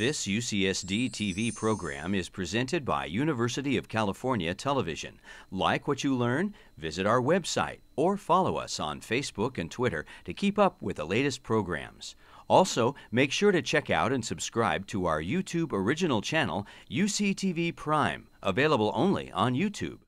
This UCSD TV program is presented by University of California Television. Like what you learn? Visit our website or follow us on Facebook and Twitter to keep up with the latest programs. Also, make sure to check out and subscribe to our YouTube original channel, UCTV Prime, available only on YouTube.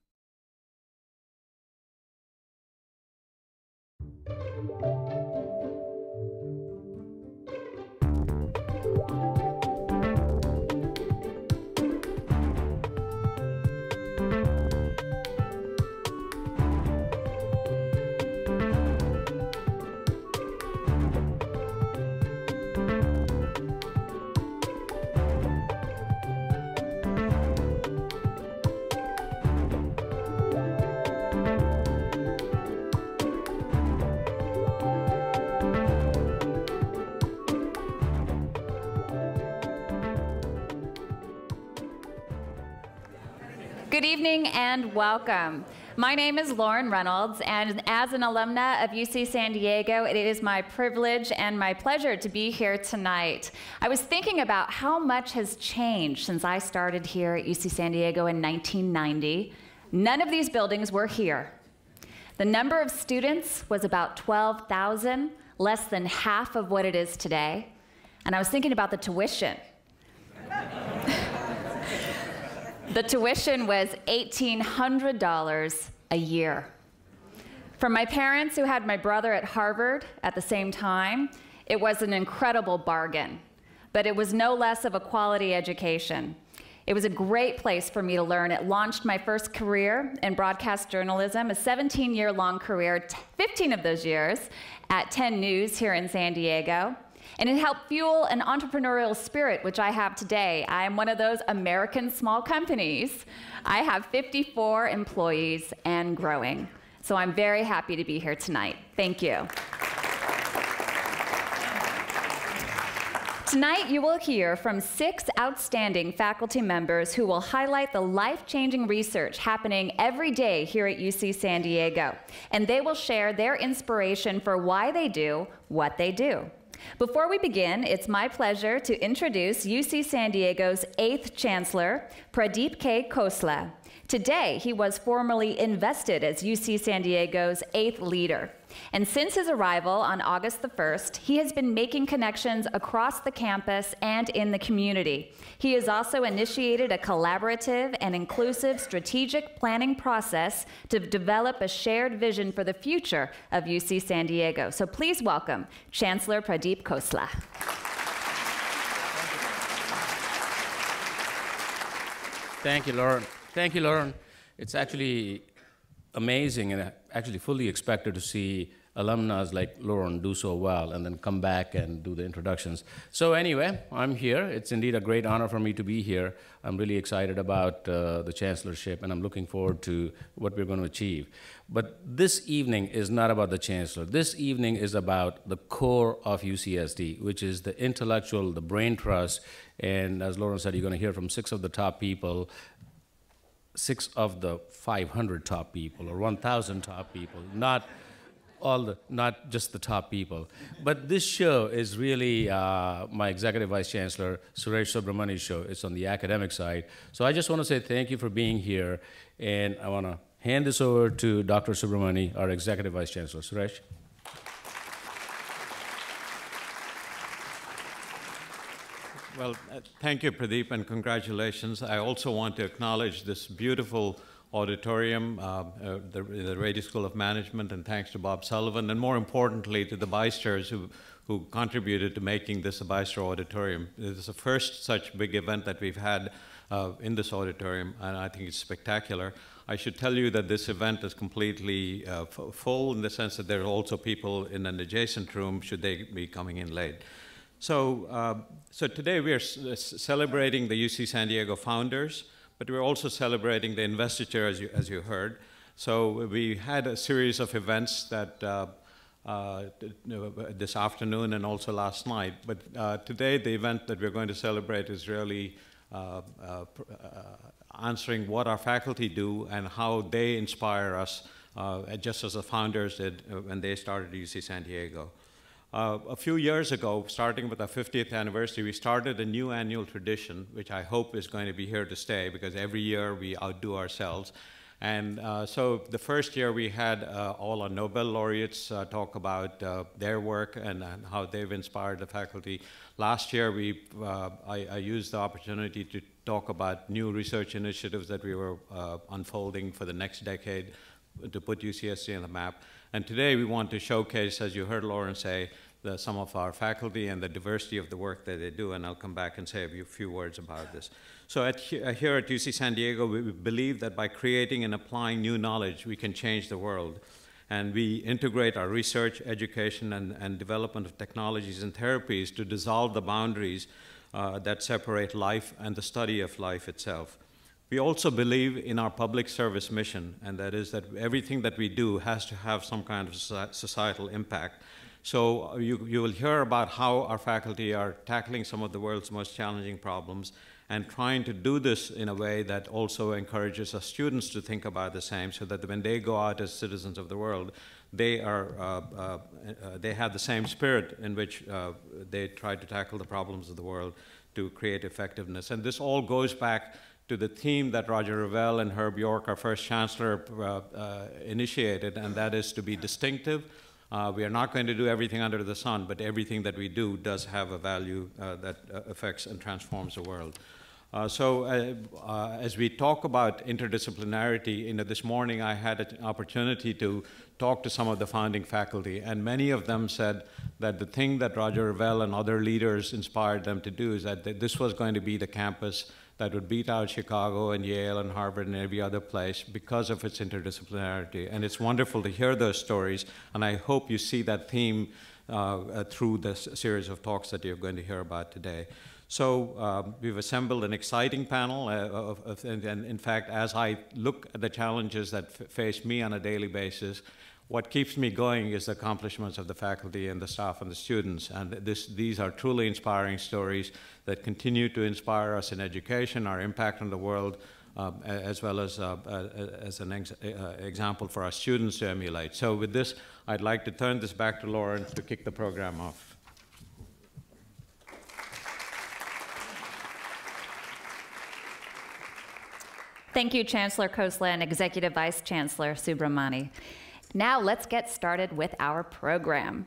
Good evening and welcome. My name is Lauren Reynolds, and as an alumna of UC San Diego, it is my privilege and my pleasure to be here tonight. I was thinking about how much has changed since I started here at UC San Diego in 1990. None of these buildings were here. The number of students was about 12,000, less than half of what it is today. And I was thinking about the tuition. The tuition was $1,800 a year. For my parents, who had my brother at Harvard at the same time, it was an incredible bargain, but it was no less of a quality education. It was a great place for me to learn. It launched my first career in broadcast journalism, a 17-year-long career, 15 of those years at 10 News here in San Diego. And it helped fuel an entrepreneurial spirit, which I have today. I am one of those American small companies. I have 54 employees and growing. So I'm very happy to be here tonight. Thank you. Tonight, you will hear from 6 outstanding faculty members who will highlight the life-changing research happening every day here at UC San Diego. And they will share their inspiration for why they do what they do. Before we begin, it's my pleasure to introduce UC San Diego's 8th Chancellor, Pradeep K. Khosla. Today, he was formally invested as UC San Diego's 8th leader. And since his arrival on August the 1st, he has been making connections across the campus and in the community. He has also initiated a collaborative and inclusive strategic planning process to develop a shared vision for the future of UC San Diego. So please welcome Chancellor Pradeep Khosla. Thank you, Lauren. Thank you, Lauren. It's actually amazing, and I actually fully expected to see alumni like Lauren do so well and then come back and do the introductions. So anyway, I'm here. It's indeed a great honor for me to be here. I'm really excited about the chancellorship, and I'm looking forward to what we're going to achieve. But this evening is not about the chancellor. This evening is about the core of UCSD, which is the intellectual, the brain trust. And as Lauren said, you're going to hear from 6 of the top people, 6 of the 500 top people or 1,000 top people, not just the top people. But this show is really my Executive Vice Chancellor Suresh Subramani's show. It's on the academic side. So I just want to say thank you for being here, and I want to hand this over to Dr. Subramani, our Executive Vice Chancellor. Suresh. Well, thank you, Pradeep, and congratulations. I also want to acknowledge this beautiful auditorium, the Rady School of Management, and thanks to Bob Sullivan, and more importantly to the vice chairs who contributed to making this a vice chair auditorium. This is the first such big event that we've had in this auditorium, and I think it's spectacular. I should tell you that this event is completely full in the sense that there are also people in an adjacent room should they be coming in late. So, today we are celebrating the UC San Diego founders, but we're also celebrating the investiture, as you heard. So we had a series of events that this afternoon and also last night. But today the event that we're going to celebrate is really answering what our faculty do and how they inspire us, just as the founders did when they started UC San Diego. A few years ago, starting with our 50th anniversary, we started a new annual tradition, which I hope is going to be here to stay, because every year we outdo ourselves. And so the first year we had all our Nobel laureates talk about their work and how they've inspired the faculty. Last year I used the opportunity to talk about new research initiatives that we were unfolding for the next decade to put UCSD on the map. And today we want to showcase, as you heard Lauren say, some of our faculty and the diversity of the work that they do, and I'll come back and say a few words about this. So here at UC San Diego, we believe that by creating and applying new knowledge, we can change the world. And we integrate our research, education, and development of technologies and therapies to dissolve the boundaries that separate life and the study of life itself. We also believe in our public service mission, and that is that everything that we do has to have some kind of societal impact. So you will hear about how our faculty are tackling some of the world's most challenging problems and trying to do this in a way that also encourages our students to think about the same, so that when they go out as citizens of the world, they have the same spirit in which they try to tackle the problems of the world to create effectiveness. And this all goes back to the theme that Roger Revelle and Herb York, our first chancellor, initiated, and that is to be distinctive. We are not going to do everything under the sun, but everything that we do does have a value that affects and transforms the world. So as we talk about interdisciplinarity, this morning I had an opportunity to talk to some of the founding faculty, and many of them said that the thing that Roger Revelle and other leaders inspired them to do is that this was going to be the campus that would beat out Chicago and Yale and Harvard and every other place because of its interdisciplinarity. And it's wonderful to hear those stories, and I hope you see that theme through this series of talks that you're going to hear about today. So we've assembled an exciting panel, and in fact, as I look at the challenges that face me on a daily basis, what keeps me going is the accomplishments of the faculty and the staff and the students. And these are truly inspiring stories that continue to inspire us in education, our impact on the world, as well as an example for our students to emulate. So with this, I'd like to turn this back to Lauren to kick the program off. Thank you, Chancellor Khosla and Executive Vice Chancellor Subramani. Now let's get started with our program.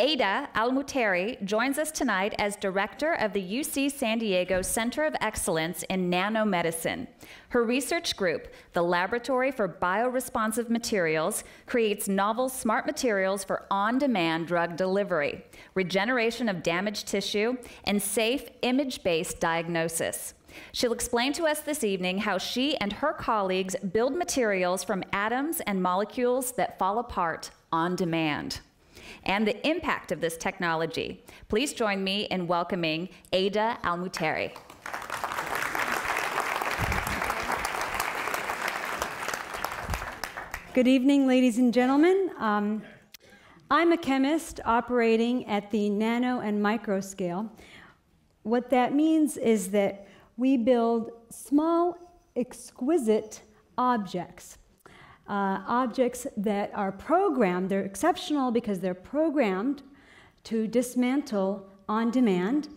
Ada Almutairi joins us tonight as Director of the UC San Diego Center of Excellence in Nanomedicine. Her research group, the Laboratory for Bioresponsive Materials, creates novel smart materials for on-demand drug delivery, regeneration of damaged tissue, and safe image-based diagnosis. She'll explain to us this evening how she and her colleagues build materials from atoms and molecules that fall apart on demand, and the impact of this technology. Please join me in welcoming Ada Almutairi. Good evening, ladies and gentlemen. I'm a chemist operating at the nano and micro scale. What that means is that we build small, exquisite objects. Objects that are programmed, they're exceptional because they're programmed to dismantle on demand.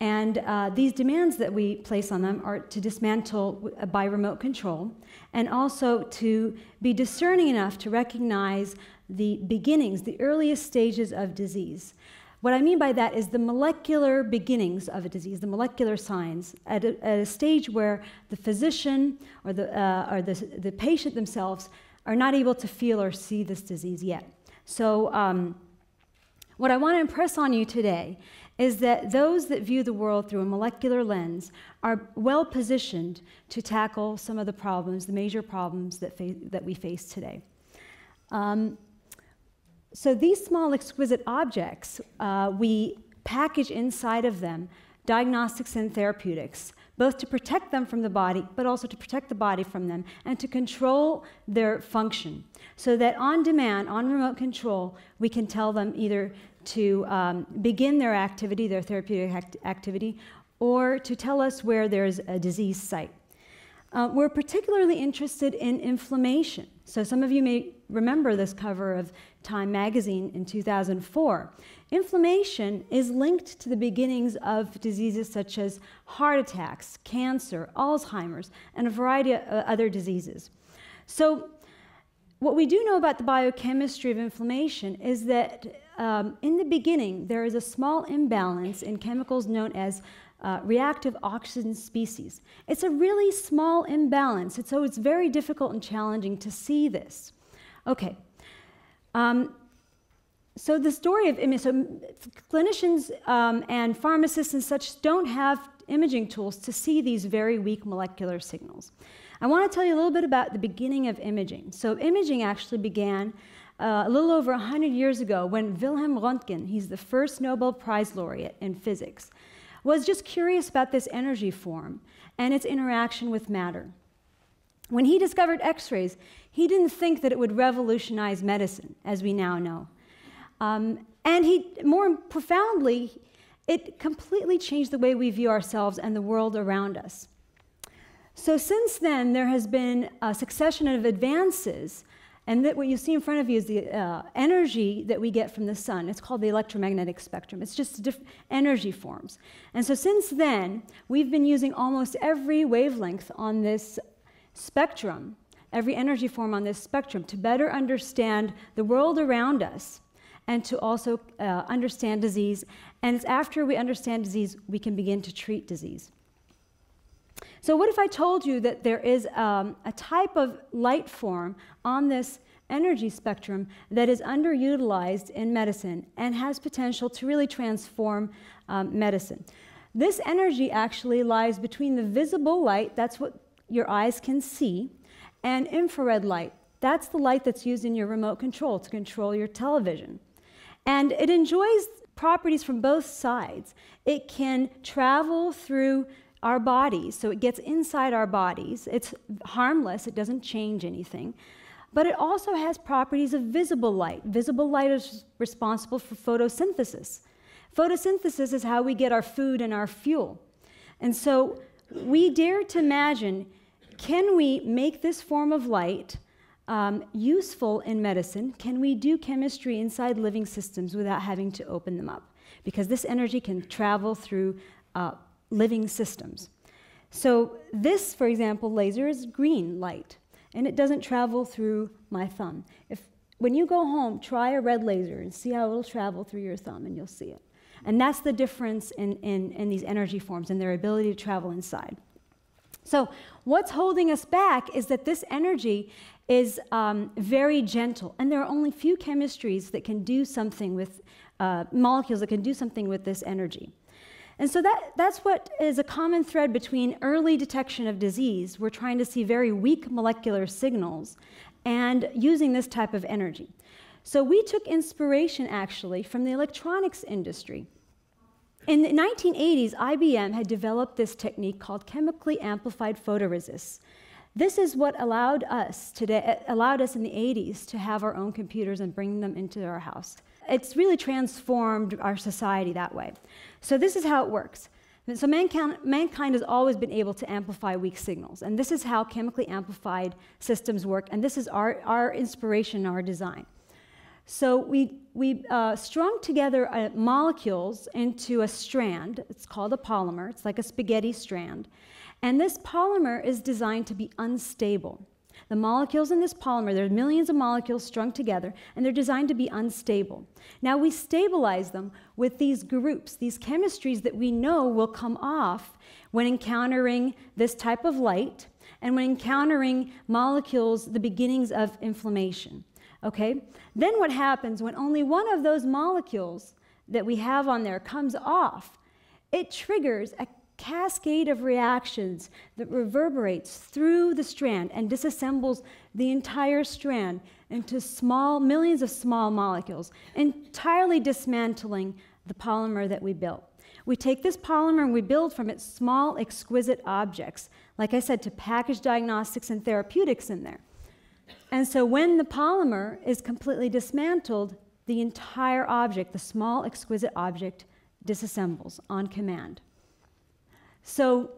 And these demands that we place on them are to dismantle by remote control, and also to be discerning enough to recognize the beginnings, the earliest stages of disease. What I mean by that is the molecular beginnings of a disease, the molecular signs, at a stage where the physician or the patient themselves are not able to feel or see this disease yet. So what I want to impress on you today is that those that view the world through a molecular lens are well positioned to tackle some of the problems, the major problems that we face today. So these small, exquisite objects, we package inside of them diagnostics and therapeutics, both to protect them from the body, but also to protect the body from them, and to control their function, so that on demand, on remote control, we can tell them either to begin their activity, their therapeutic activity, or to tell us where there's a disease site. We're particularly interested in inflammation. So some of you may remember this cover of Time magazine in 2004. Inflammation is linked to the beginnings of diseases such as heart attacks, cancer, Alzheimer's, and a variety of other diseases. So what we do know about the biochemistry of inflammation is that in the beginning, there is a small imbalance in chemicals known as reactive oxygen species. It's a really small imbalance, and so it's very difficult and challenging to see this. Okay. So the story of clinicians and pharmacists and such don't have imaging tools to see these very weak molecular signals. I want to tell you a little bit about the beginning of imaging. So imaging actually began a little over 100 years ago when Wilhelm Röntgen, he's the first Nobel Prize laureate in physics, was just curious about this energy form and its interaction with matter. When he discovered X-rays, he didn't think that it would revolutionize medicine, as we now know. And he, more profoundly, it completely changed the way we view ourselves and the world around us. So since then, there has been a succession of advances, and that what you see in front of you is the energy that we get from the sun. It's called the electromagnetic spectrum. It's just different energy forms. And so since then, we've been using almost every wavelength on this spectrum, every energy form on this spectrum, to better understand the world around us and to also understand disease. And it's after we understand disease, we can begin to treat disease. So what if I told you that there is a type of light form on this energy spectrum that is underutilized in medicine and has potential to really transform medicine? This energy actually lies between the visible light, that's what your eyes can see, and infrared light. That's the light that's used in your remote control to control your television. And it enjoys properties from both sides. It can travel through our bodies, so it gets inside our bodies. It's harmless, it doesn't change anything. But it also has properties of visible light. Visible light is responsible for photosynthesis. Photosynthesis is how we get our food and our fuel. And so we dare to imagine, can we make this form of light useful in medicine? Can we do chemistry inside living systems without having to open them up? Because this energy can travel through living systems. So this, for example, laser is green light, and it doesn't travel through my thumb. When you go home, try a red laser and see how it'll travel through your thumb, and you'll see it. And that's the difference in these energy forms and their ability to travel inside. So what's holding us back is that this energy is very gentle, and there are only few chemistries that can do something with molecules that can do something with this energy. And so that's what is a common thread between early detection of disease, we're trying to see very weak molecular signals, and using this type of energy. So we took inspiration, actually, from the electronics industry. In the 1980s, IBM had developed this technique called chemically amplified photoresists. This is what allowed us today, allowed us in the 80s to have our own computers and bring them into our house. It's really transformed our society that way. So this is how it works. So mankind has always been able to amplify weak signals, and this is how chemically amplified systems work, and this is our inspiration, our design. So we strung together molecules into a strand. It's called a polymer. It's like a spaghetti strand. And this polymer is designed to be unstable. The molecules in this polymer, there are millions of molecules strung together, and they're designed to be unstable. Now we stabilize them with these groups, these chemistries that we know will come off when encountering this type of light and when encountering molecules, the beginnings of inflammation. Okay? Then what happens when only one of those molecules that we have on there comes off? It triggers a cascade of reactions that reverberates through the strand and disassembles the entire strand into small, millions of small molecules, entirely dismantling the polymer that we built. We take this polymer and we build from it small, exquisite objects, like I said, to package diagnostics and therapeutics in there. And so when the polymer is completely dismantled, the entire object, the small, exquisite object, disassembles on command. So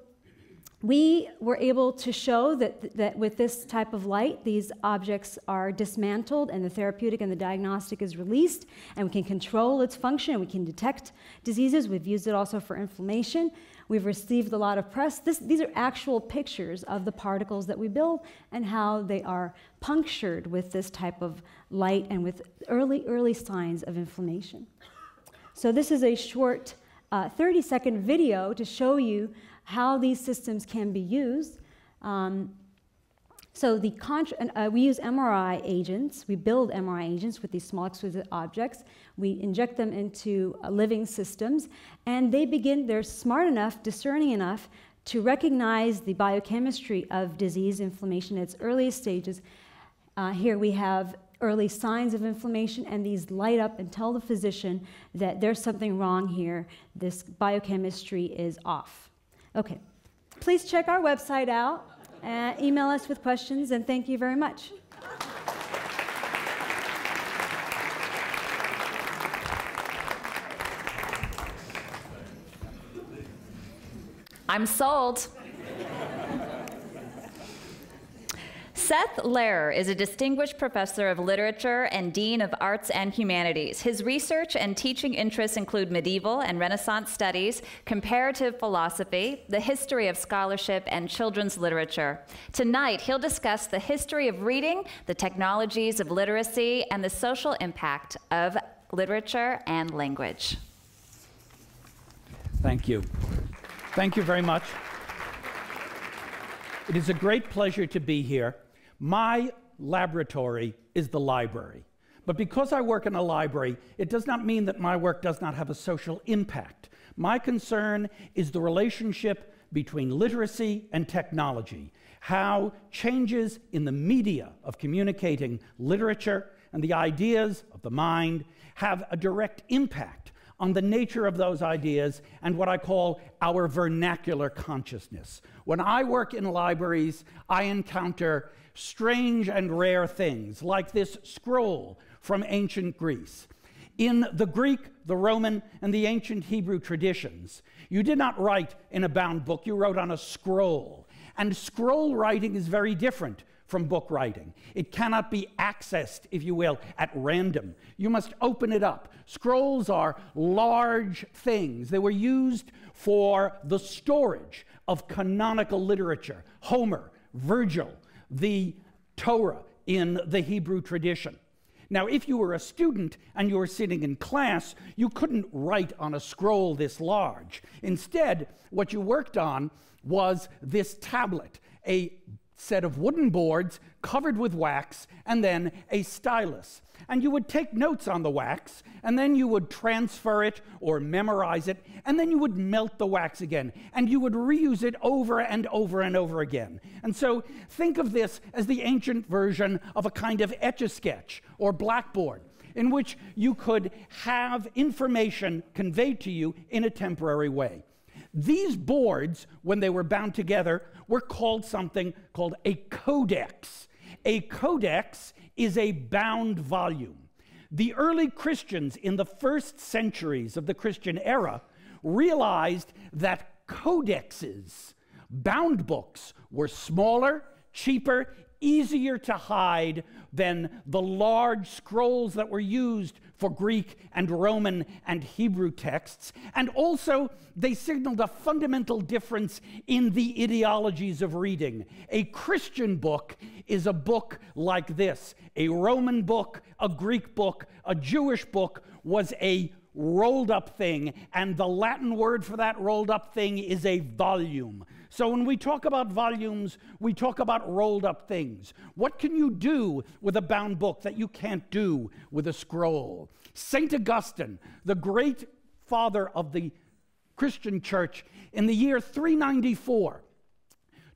we were able to show that with this type of light, these objects are dismantled and the therapeutic and the diagnostic is released, and we can control its function, and we can detect diseases. We've used it also for inflammation. We've received a lot of press. These are actual pictures of the particles that we build and how they are punctured with this type of light and with early signs of inflammation. So this is a short 30-second video to show you how these systems can be used. So we use MRI agents. We build MRI agents with these small exquisite objects. We inject them into living systems, and they're smart enough, discerning enough, to recognize the biochemistry of disease inflammation at its earliest stages. Here we have early signs of inflammation, and these light up and tell the physician that there's something wrong here. This biochemistry is off. Okay, please check our website out, email us with questions, and thank you very much. I'm sold. Seth Lerer is a distinguished professor of literature and dean of arts and humanities. His research and teaching interests include medieval and Renaissance studies, comparative philosophy, the history of scholarship, and children's literature. Tonight, he'll discuss the history of reading, the technologies of literacy, and the social impact of literature and language. Thank you. Thank you very much. It is a great pleasure to be here. My laboratory is the library. But because I work in a library, it does not mean that my work does not have a social impact. My concern is the relationship between literacy and technology, how changes in the media of communicating literature and the ideas of the mind have a direct impact on the nature of those ideas and what I call our vernacular consciousness. When I work in libraries, I encounter strange and rare things, like this scroll from ancient Greece. In the Greek, the Roman, and the ancient Hebrew traditions, you did not write in a bound book, you wrote on a scroll. And scroll writing is very different from book writing. It cannot be accessed, if you will, at random. You must open it up. Scrolls are large things. They were used for the storage of canonical literature, Homer, Virgil, the Torah in the Hebrew tradition. Now, if you were a student and you were sitting in class, you couldn't write on a scroll this large. Instead, what you worked on was this tablet, a set of wooden boards covered with wax, and then a stylus. And you would take notes on the wax, and then you would transfer it or memorize it, and then you would melt the wax again, and you would reuse it over and over and over again. And so think of this as the ancient version of a kind of etch-a-sketch or blackboard, in which you could have information conveyed to you in a temporary way. These boards, when they were bound together, were called something called a codex. A codex is a bound volume. The early Christians in the first centuries of the Christian era realized that codexes, bound books, were smaller, cheaper, easier to hide than the large scrolls that were used for Greek and Roman and Hebrew texts, and also they signaled a fundamental difference in the ideologies of reading. A Christian book is a book like this. A Roman book, a Greek book, a Jewish book was a rolled-up thing, and the Latin word for that rolled-up thing is a volume. So when we talk about volumes, we talk about rolled-up things. What can you do with a bound book that you can't do with a scroll? Saint Augustine, the great father of the Christian church, in the year 394,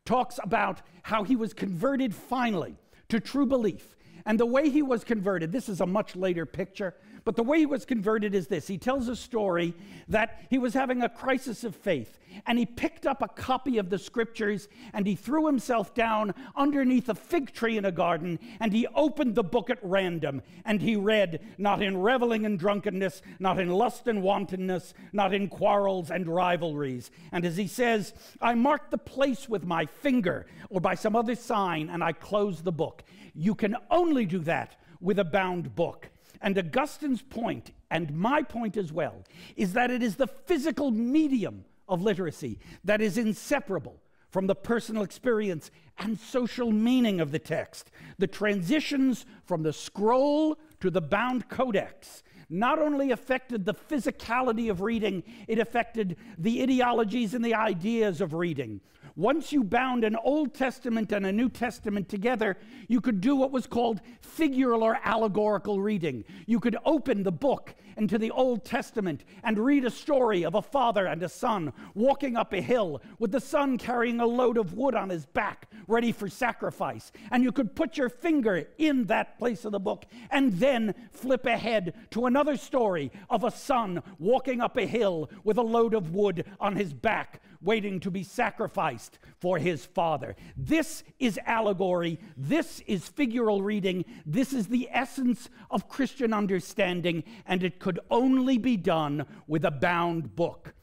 talks about how he was converted finally to true belief. And the way he was converted, this is a much later picture, But the way he was converted is this. He tells a story that he was having a crisis of faith, and he picked up a copy of the scriptures, and he threw himself down underneath a fig tree in a garden, and he opened the book at random, and he read, "Not in reveling and drunkenness, not in lust and wantonness, not in quarrels and rivalries." And as he says, "I marked the place with my finger or by some other sign, and I closed the book." You can only do that with a bound book. And Augustine's point, and my point as well, is that it is the physical medium of literacy that is inseparable from the personal experience and social meaning of the text. The transitions from the scroll to the bound codex not only affected the physicality of reading, it affected the ideologies and the ideas of reading. Once you bound an Old Testament and a New Testament together, you could do what was called figural or allegorical reading. You could open the book into the Old Testament and read a story of a father and a son walking up a hill, with the son carrying a load of wood on his back, ready for sacrifice. And you could put your finger in that place of the book and then flip ahead to another story of a son walking up a hill with a load of wood on his back, waiting to be sacrificed for his father. This is allegory. This is figural reading. This is the essence of Christian understanding, and it could only be done with a bound book.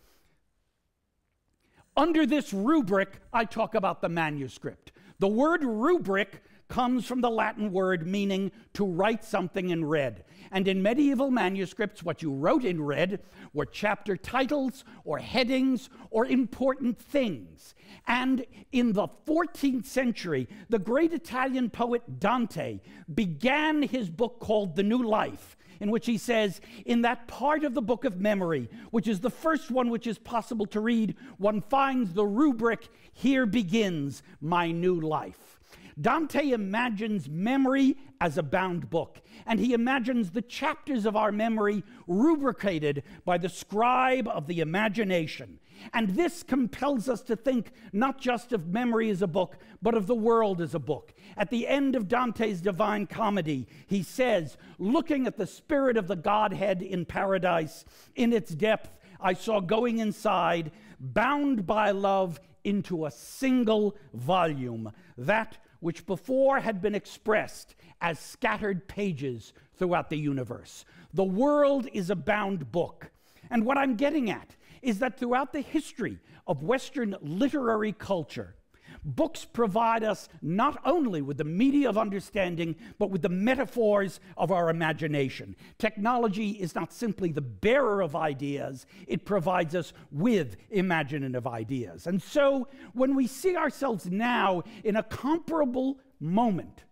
Under this rubric, I talk about the manuscript. The word rubric comes from the Latin word meaning to write something in red. And in medieval manuscripts, what you wrote in red were chapter titles or headings or important things. And in the 14th century, the great Italian poet Dante began his book called The New Life, in which he says, "In that part of the book of memory, which is the first one which is possible to read, one finds the rubric, 'Here begins my new life.'" Dante imagines memory as a bound book, and he imagines the chapters of our memory rubricated by the scribe of the imagination. And this compels us to think not just of memory as a book, but of the world as a book. At the end of Dante's Divine Comedy, he says, "Looking at the spirit of the Godhead in paradise, in its depth, I saw going inside, bound by love into a single volume, that which before had been expressed as scattered pages throughout the universe." The world is a bound book. And what I'm getting at is that throughout the history of Western literary culture, books provide us not only with the media of understanding, but with the metaphors of our imagination. Technology is not simply the bearer of ideas, it provides us with imaginative ideas. And so, when we see ourselves now in a comparable moment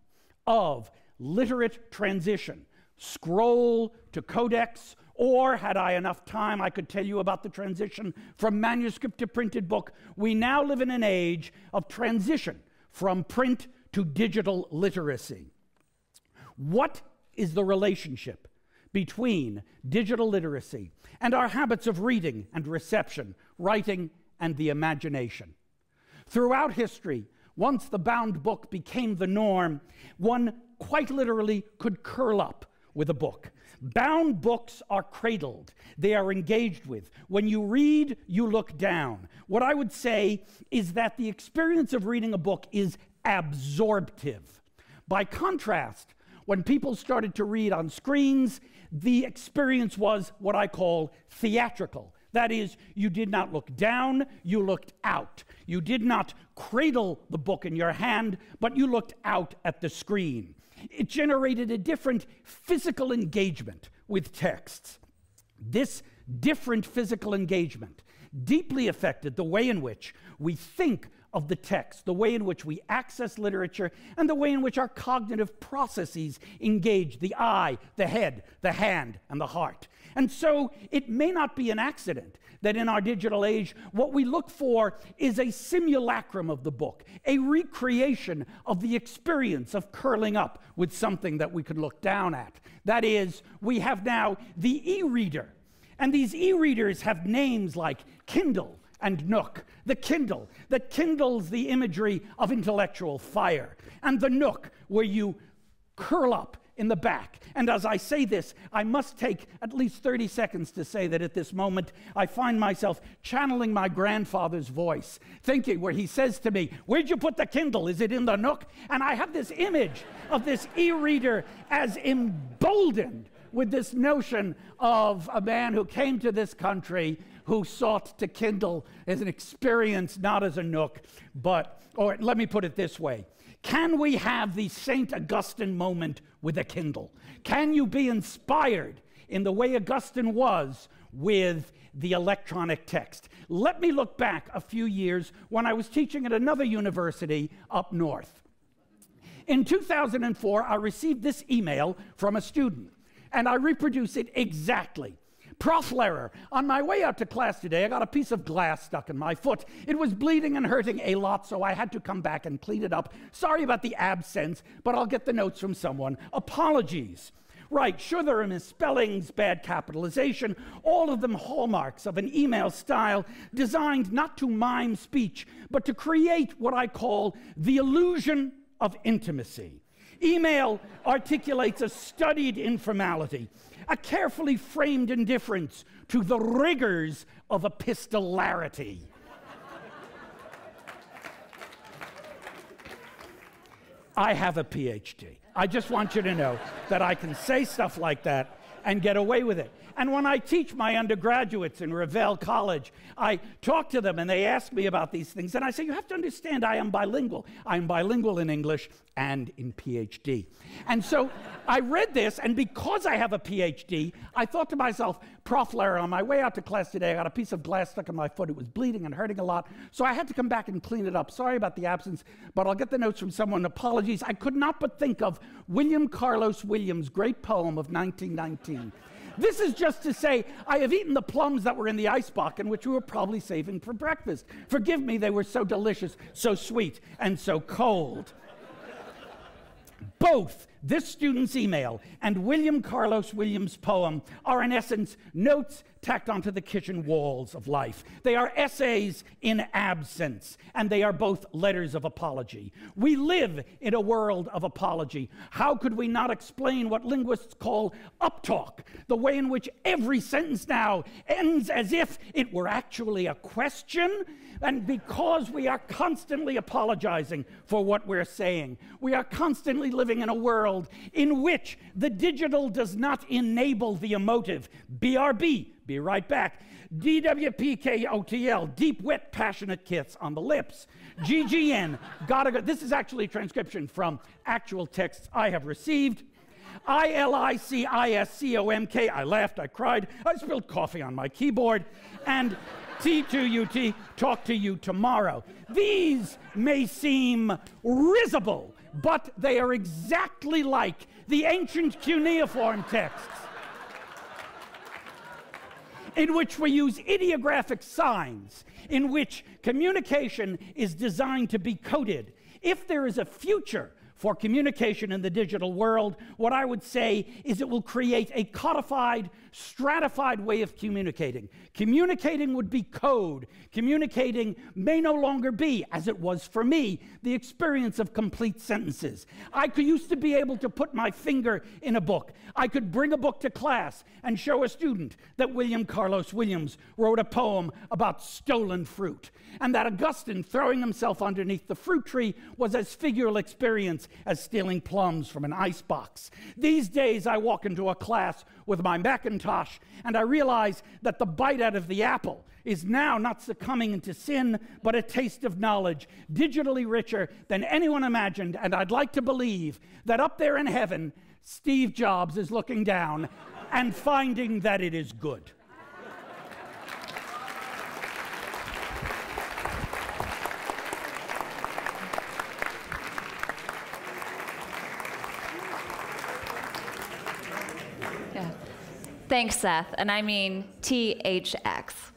of literate transition, scroll to codex, or, had I enough time, I could tell you about the transition from manuscript to printed book. We now live in an age of transition from print to digital literacy. What is the relationship between digital literacy and our habits of reading and reception, writing and the imagination? Throughout history, once the bound book became the norm, one quite literally could curl up with a book. Bound books are cradled. They are engaged with. When you read, you look down. What I would say is that the experience of reading a book is absorptive. By contrast, when people started to read on screens, the experience was what I call theatrical. That is, you did not look down, you looked out. You did not cradle the book in your hand, but you looked out at the screen. It generated a different physical engagement with texts. This different physical engagement deeply affected the way in which we think of the text, the way in which we access literature, and the way in which our cognitive processes engage the eye, the head, the hand, and the heart. And so it may not be an accident that in our digital age, what we look for is a simulacrum of the book, a recreation of the experience of curling up with something that we can look down at. That is, we have now the e-reader. And these e-readers have names like Kindle and Nook. The Kindle that kindles the imagery of intellectual fire, and the Nook where you curl up in the back. And as I say this, I must take at least 30 seconds to say that at this moment, I find myself channeling my grandfather's voice, thinking where he says to me, "Where'd you put the Kindle? Is it in the Nook?" And I have this image of this e-reader as emboldened with this notion of a man who came to this country who sought to Kindle as an experience, not as a nook, but, or let me put it this way. Can we have the Saint Augustine moment with a Kindle? Can you be inspired in the way Augustine was with the electronic text? Let me look back a few years when I was teaching at another university up north. In 2004, I received this email from a student, and I reproduce it exactly. "Prof. Lerer, on my way out to class today, I got a piece of glass stuck in my foot. It was bleeding and hurting a lot, so I had to come back and clean it up. Sorry about the absence, but I'll get the notes from someone. Apologies." Right, sure there are misspellings, bad capitalization, all of them hallmarks of an email style designed not to mime speech, but to create what I call the illusion of intimacy. Email articulates a studied informality, a carefully framed indifference to the rigors of epistolarity. I have a PhD. I just want you to know that I can say stuff like that and get away with it. And when I teach my undergraduates in Revelle College, I talk to them and they ask me about these things. And I say, you have to understand, I am bilingual. I am bilingual in English and in PhD. And so I read this, and because I have a PhD, I thought to myself, "Prof. Lerer, on my way out to class today, I got a piece of glass stuck in my foot. It was bleeding and hurting a lot, so I had to come back and clean it up. Sorry about the absence, but I'll get the notes from someone. Apologies." I could not but think of William Carlos Williams' great poem of 1919. This is just to say, I have eaten the plums that were in the icebox and which we were probably saving for breakfast. Forgive me, they were so delicious, so sweet, and so cold. Both this student's email and William Carlos Williams' poem are, in essence, notes tacked onto the kitchen walls of life. They are essays in absence, and they are both letters of apology. We live in a world of apology. How could we not explain what linguists call uptalk, the way in which every sentence now ends as if it were actually a question? And because we are constantly apologizing for what we're saying, we are constantly living in a world in which the digital does not enable the emotive. BRB, be right back. DWPKOTL, deep, wet, passionate kiss on the lips. GGN, gotta go. This is actually a transcription from actual texts I have received. ILICISCOMK, I laughed, I cried, I spilled coffee on my keyboard. And T2UT, talk to you tomorrow. These may seem risible, but they are exactly like the ancient cuneiform texts in which we use ideographic signs, in which communication is designed to be coded. If there is a future for communication in the digital world, what I would say is it will create a codified, stratified way of communicating. Communicating would be code. Communicating may no longer be, as it was for me, the experience of complete sentences. I used to be able to put my finger in a book. I could bring a book to class and show a student that William Carlos Williams wrote a poem about stolen fruit, and that Augustine throwing himself underneath the fruit tree was as figural experience as stealing plums from an icebox. These days, I walk into a class with my Macintosh, and I realize that the bite out of the apple is now not succumbing into sin, but a taste of knowledge, digitally richer than anyone imagined, and I'd like to believe that up there in heaven, Steve Jobs is looking down and finding that it is good. Thanks, Seth, and I mean THX.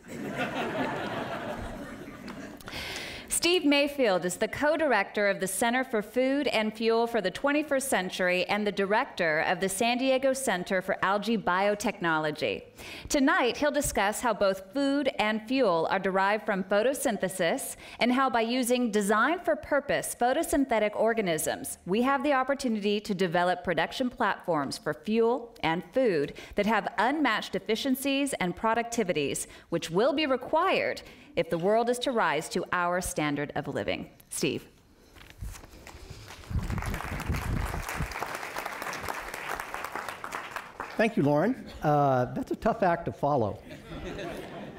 Steve Mayfield is the co-director of the Center for Food and Fuel for the 21st Century and the director of the San Diego Center for Algae Biotechnology. Tonight, he'll discuss how both food and fuel are derived from photosynthesis and how by using design-for-purpose photosynthetic organisms, we have the opportunity to develop production platforms for fuel and food that have unmatched efficiencies and productivities, which will be required if the world is to rise to our standard of living. Steve. Thank you, Lauren. That's a tough act to follow.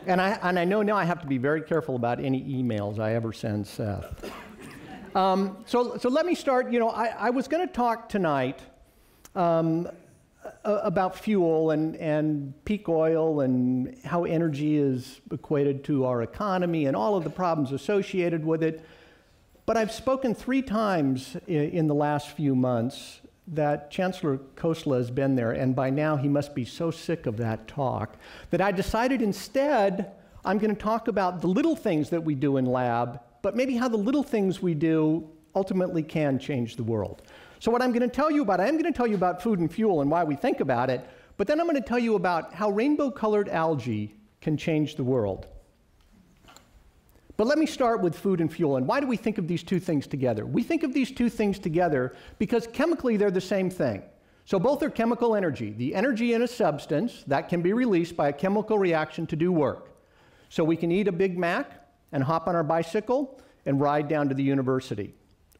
And I know now I have to be very careful about any emails I ever send Seth. So let me start. You know, I was going to talk tonight about fuel and peak oil and how energy is equated to our economy and all of the problems associated with it. But I've spoken 3 times in the last few months that Chancellor Khosla has been there, and by now he must be so sick of that talk that I decided instead I'm going to talk about the little things that we do in lab, but maybe how the little things we do ultimately can change the world. So what I'm going to tell you about, I am going to tell you about food and fuel and why we think about it, but then I'm going to tell you about how rainbow-colored algae can change the world. But let me start with food and fuel, and why do we think of these 2 things together? We think of these 2 things together because chemically they're the same thing. So both are chemical energy, the energy in a substance that can be released by a chemical reaction to do work. So we can eat a Big Mac and hop on our bicycle and ride down to the university.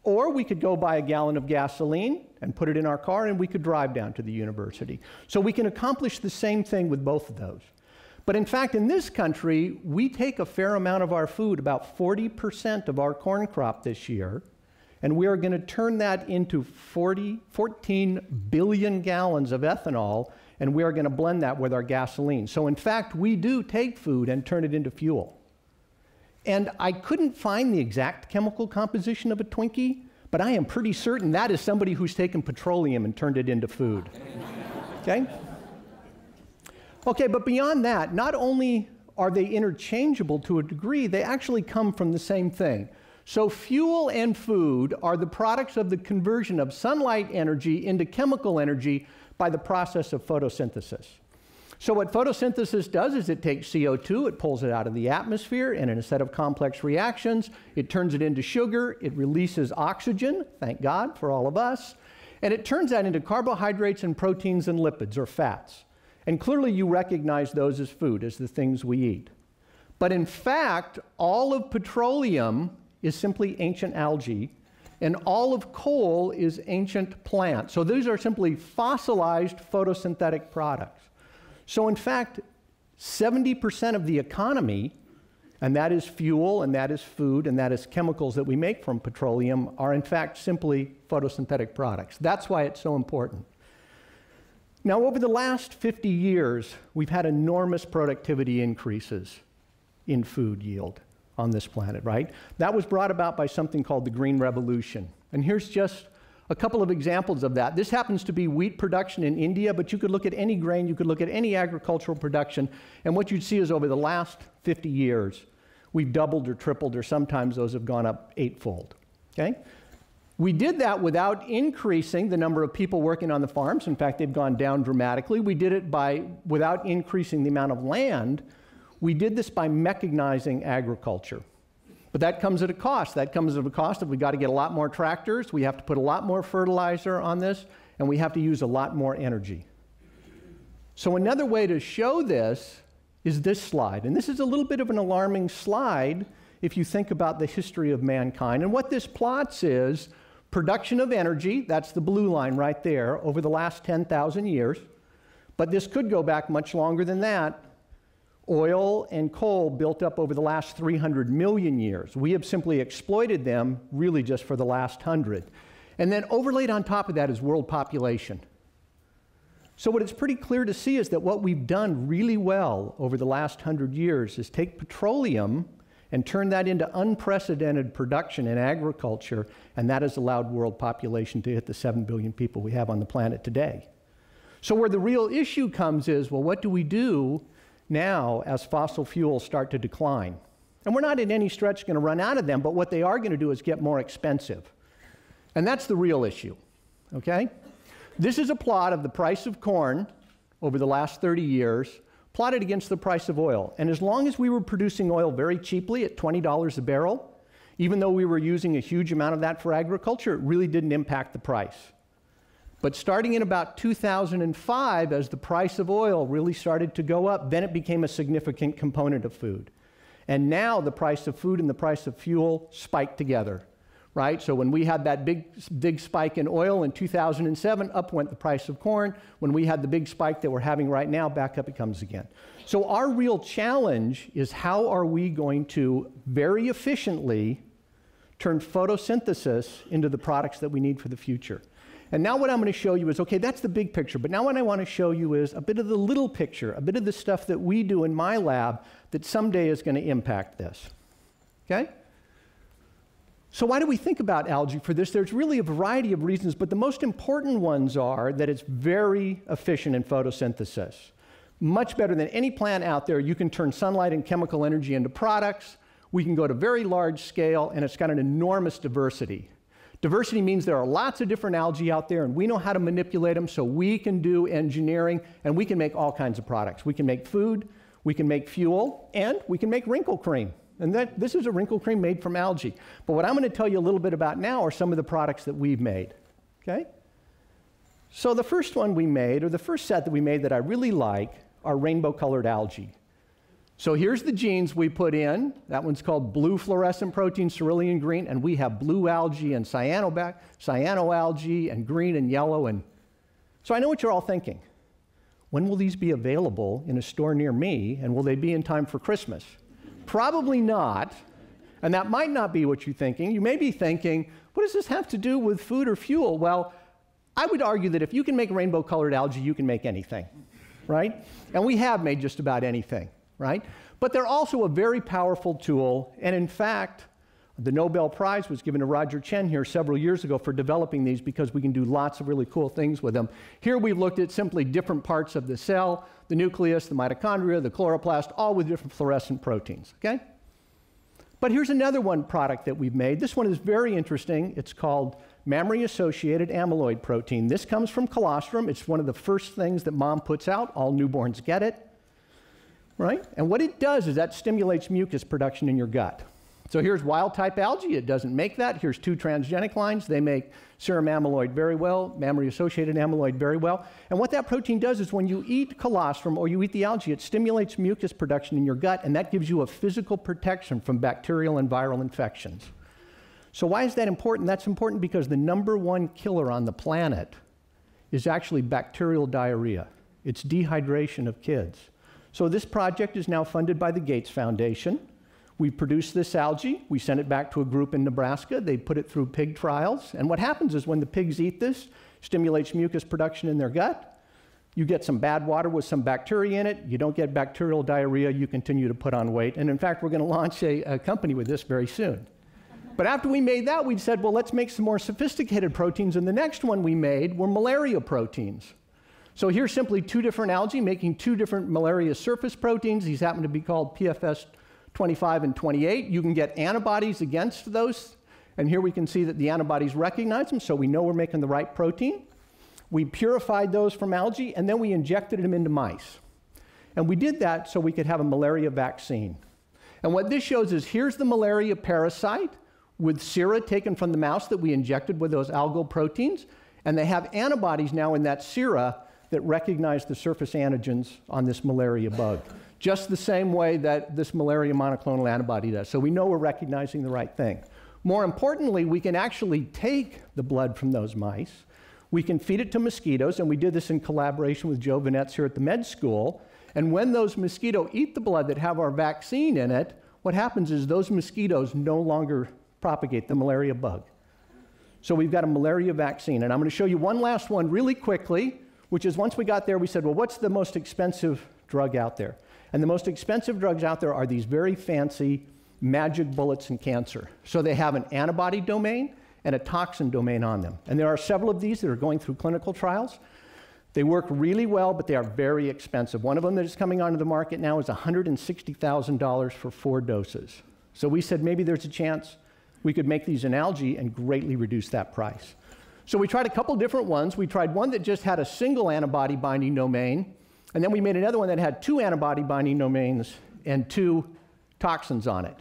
Or we could go buy a gallon of gasoline and put it in our car and we could drive down to the university. So we can accomplish the same thing with both of those. But in fact, in this country, we take a fair amount of our food, about 40% of our corn crop this year, and we are going to turn that into 14 billion gallons of ethanol, and we are going to blend that with our gasoline. So in fact, we do take food and turn it into fuel. And I couldn't find the exact chemical composition of a Twinkie, but I am pretty certain that is somebody who's taken petroleum and turned it into food. Okay? Okay, but beyond that, not only are they interchangeable to a degree, they actually come from the same thing. So fuel and food are the products of the conversion of sunlight energy into chemical energy by the process of photosynthesis. So what photosynthesis does is it takes CO2, it pulls it out of the atmosphere, and in a set of complex reactions, it turns it into sugar, it releases oxygen, thank God for all of us, and it turns that into carbohydrates and proteins and lipids, or fats. And clearly you recognize those as food, as the things we eat. But in fact, all of petroleum is simply ancient algae, and all of coal is ancient plants. So these are simply fossilized photosynthetic products. So in fact, 70% of the economy, and that is fuel, and that is food, and that is chemicals that we make from petroleum, are in fact simply photosynthetic products. That's why it's so important. Now, over the last 50 years, we've had enormous productivity increases in food yield on this planet, right? That was brought about by something called the Green Revolution. And here's just a couple of examples of that. This happens to be wheat production in India, but you could look at any grain, you could look at any agricultural production, and what you'd see is over the last 50 years, we've doubled or tripled, or sometimes those have gone up 8-fold, okay? We did that without increasing the number of people working on the farms. In fact, they've gone down dramatically. We did it without increasing the amount of land. We did this by mechanizing agriculture. But that comes at a cost. That comes at a cost of we've got to get a lot more tractors, we have to put a lot more fertilizer on this, and we have to use a lot more energy. So another way to show this is this slide. And this is a little bit of an alarming slide if you think about the history of mankind. And what this plots is production of energy, that's the blue line right there, over the last 10,000 years. But this could go back much longer than that. Oil and coal built up over the last 300 million years. We have simply exploited them really just for the last 100. And then overlaid on top of that is world population. So what it's pretty clear to see is that what we've done really well over the last 100 years is take petroleum and turn that into unprecedented production in agriculture, and that has allowed world population to hit the 7 billion people we have on the planet today. So where the real issue comes is, well, what do we do now as fossil fuels start to decline? And we're not in any stretch going to run out of them, but what they are going to do is get more expensive. And that's the real issue, okay? This is a plot of the price of corn over the last 30 years, plotted against the price of oil. And as long as we were producing oil very cheaply at $20 a barrel, even though we were using a huge amount of that for agriculture, it really didn't impact the price. But starting in about 2005, as the price of oil really started to go up, then it became a significant component of food. And now the price of food and the price of fuel spike together, right? So when we had that big spike in oil in 2007, up went the price of corn. When we had the big spike that we're having right now, back up it comes again. So our real challenge is, how are we going to very efficiently turn photosynthesis into the products that we need for the future? And now what I'm going to show you is, okay, that's the big picture, but now what I want to show you is a bit of the little picture, a bit of the stuff that we do in my lab that someday is going to impact this, okay? So why do we think about algae for this? There's really a variety of reasons, but the most important ones are that it's very efficient in photosynthesis. Much better than any plant out there. You can turn sunlight and chemical energy into products. We can go to very large scale, and it's got an enormous diversity. Diversity means there are lots of different algae out there, and we know how to manipulate them, so we can do engineering, and we can make all kinds of products. We can make food, we can make fuel, and we can make wrinkle cream. And this is a wrinkle cream made from algae. But what I'm going to tell you a little bit about now are some of the products that we've made, okay? So the first one we made, or the first set that we made that I really like, are rainbow-colored algae. So here's the genes we put in. That one's called blue fluorescent protein, cerulean green, and we have blue algae and cyanoalgae and green and yellow. And so I know what you're all thinking. When will these be available in a store near me, and will they be in time for Christmas? Probably not, and that might not be what you're thinking. You may be thinking, what does this have to do with food or fuel? Well, I would argue that if you can make rainbow-colored algae, you can make anything, right? And we have made just about anything. Right? But they're also a very powerful tool, and in fact, the Nobel Prize was given to Roger Chen here several years ago for developing these, because we can do lots of really cool things with them. Here we looked at simply different parts of the cell, the nucleus, the mitochondria, the chloroplast, all with different fluorescent proteins, okay? But here's another one product that we've made. This one is very interesting. It's called mammary-associated amyloid protein. This comes from colostrum. It's one of the first things that mom puts out. All newborns get it. Right? And what it does is that stimulates mucus production in your gut. So here's wild-type algae. It doesn't make that. Here's two transgenic lines. They make serum amyloid very well, mammary-associated amyloid very well. And what that protein does is, when you eat colostrum or you eat the algae, it stimulates mucus production in your gut, and that gives you a physical protection from bacterial and viral infections. So why is that important? That's important because the #1 killer on the planet is actually bacterial diarrhea. It's dehydration of kids. So this project is now funded by the Gates Foundation. We produced this algae. We sent it back to a group in Nebraska. They put it through pig trials. And what happens is, when the pigs eat this, stimulates mucus production in their gut. You get some bad water with some bacteria in it. You don't get bacterial diarrhea. You continue to put on weight. And in fact, we're going to launch a company with this very soon. But after we made that, we said, well, let's make some more sophisticated proteins. And the next one we made were malaria proteins. So here's simply two different algae making two different malaria surface proteins. These happen to be called PFS 25 and 28. You can get antibodies against those, and here we can see that the antibodies recognize them, so we know we're making the right protein. We purified those from algae, and then we injected them into mice. And we did that so we could have a malaria vaccine. And what this shows is, here's the malaria parasite with sera taken from the mouse that we injected with those algal proteins, and they have antibodies now in that sera that recognize the surface antigens on this malaria bug, just the same way that this malaria monoclonal antibody does. So we know we're recognizing the right thing. More importantly, we can actually take the blood from those mice. We can feed it to mosquitoes, and we did this in collaboration with Joe Vinetz here at the med school. And when those mosquitoes eat the blood that have our vaccine in it, what happens is those mosquitoes no longer propagate the malaria bug. So we've got a malaria vaccine. And I'm going to show you one last one really quickly, which is, once we got there, we said, well, what's the most expensive drug out there? And the most expensive drugs out there are these very fancy magic bullets in cancer. So they have an antibody domain and a toxin domain on them. And there are several of these that are going through clinical trials. They work really well, but they are very expensive. One of them that is coming onto the market now is $160,000 for 4 doses. So we said maybe there's a chance we could make these in algae and greatly reduce that price. So we tried a couple different ones. We tried one that just had a single antibody binding domain, and then we made another one that had two antibody binding domains and two toxins on it.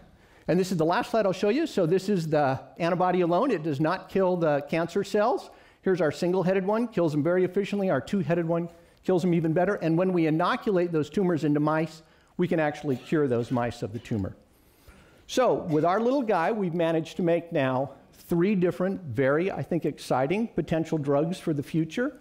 And this is the last slide I'll show you. So this is the antibody alone. It does not kill the cancer cells. Here's our single-headed one, kills them very efficiently. Our two-headed one kills them even better. And when we inoculate those tumors into mice, we can actually cure those mice of the tumor. So with our little guy, we've managed to make now three different, very, I think, exciting potential drugs for the future.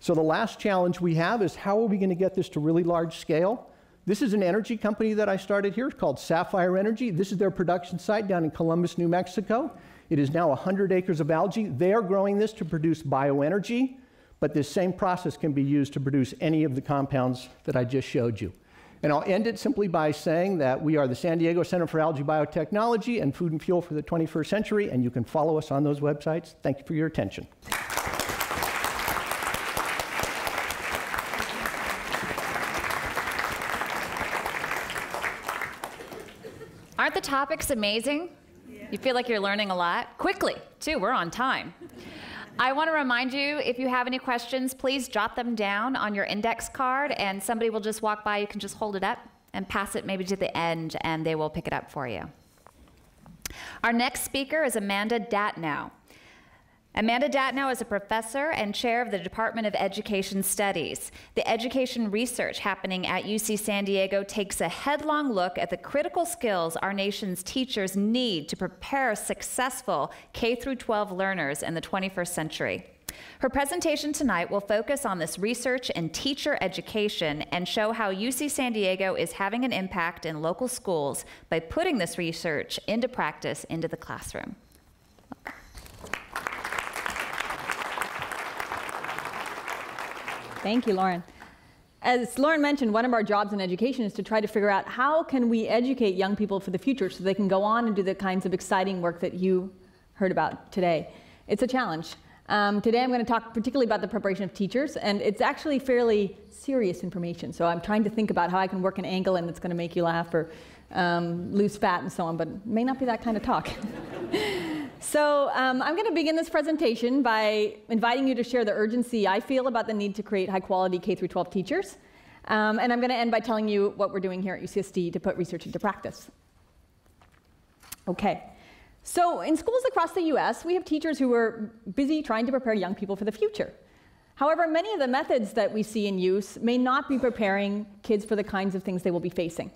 So the last challenge we have is how are we going to get this to really large scale? This is an energy company that I started here called Sapphire Energy. This is their production site down in Columbus, New Mexico. It is now 100 acres of algae. They are growing this to produce bioenergy, but this same process can be used to produce any of the compounds that I just showed you. And I'll end it simply by saying that we are the San Diego Center for Algae Biotechnology and Food and Fuel for the 21st Century, and you can follow us on those websites. Thank you for your attention. Aren't the topics amazing? Yeah. You feel like you're learning a lot. Quickly, too, we're on time. I want to remind you, if you have any questions, please jot them down on your index card, and somebody will just walk by. You can just hold it up and pass it maybe to the end, and they will pick it up for you. Our next speaker is Amanda Datnow. Amanda Datnow is a professor and chair of the Department of Education Studies. The education research happening at UC San Diego takes a headlong look at the critical skills our nation's teachers need to prepare successful K-12 learners in the 21st century. Her presentation tonight will focus on this research in teacher education and show how UC San Diego is having an impact in local schools by putting this research into practice into the classroom. Thank you, Lauren. As Lauren mentioned, one of our jobs in education is to try to figure out how can we educate young people for the future so they can go on and do the kinds of exciting work that you heard about today. It's a challenge. Today I'm going to talk particularly about the preparation of teachers, and it's actually fairly serious information. So I'm trying to think about how I can work an angle in that's going to make you laugh or lose fat and so on, but it may not be that kind of talk. So I'm going to begin this presentation by inviting you to share the urgency I feel about the need to create high-quality K-12 teachers. And I'm going to end by telling you what we're doing here at UCSD to put research into practice. Okay. So in schools across the U.S., we have teachers who are busy trying to prepare young people for the future. However, many of the methods that we see in use may not be preparing kids for the kinds of things they will be facing.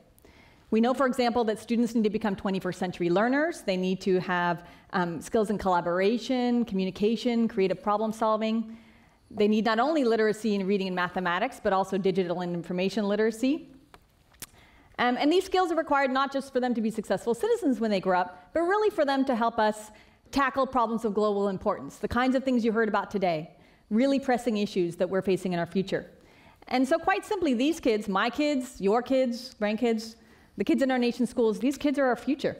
We know, for example, that students need to become 21st century learners. They need to have skills in collaboration, communication, creative problem solving. They need not only literacy in reading and mathematics, but also digital and information literacy. And these skills are required not just for them to be successful citizens when they grow up, but really for them to help us tackle problems of global importance, the kinds of things you heard about today, really pressing issues that we're facing in our future. And so quite simply, these kids, my kids, your kids, grandkids, the kids in our nation's schools, these kids are our future.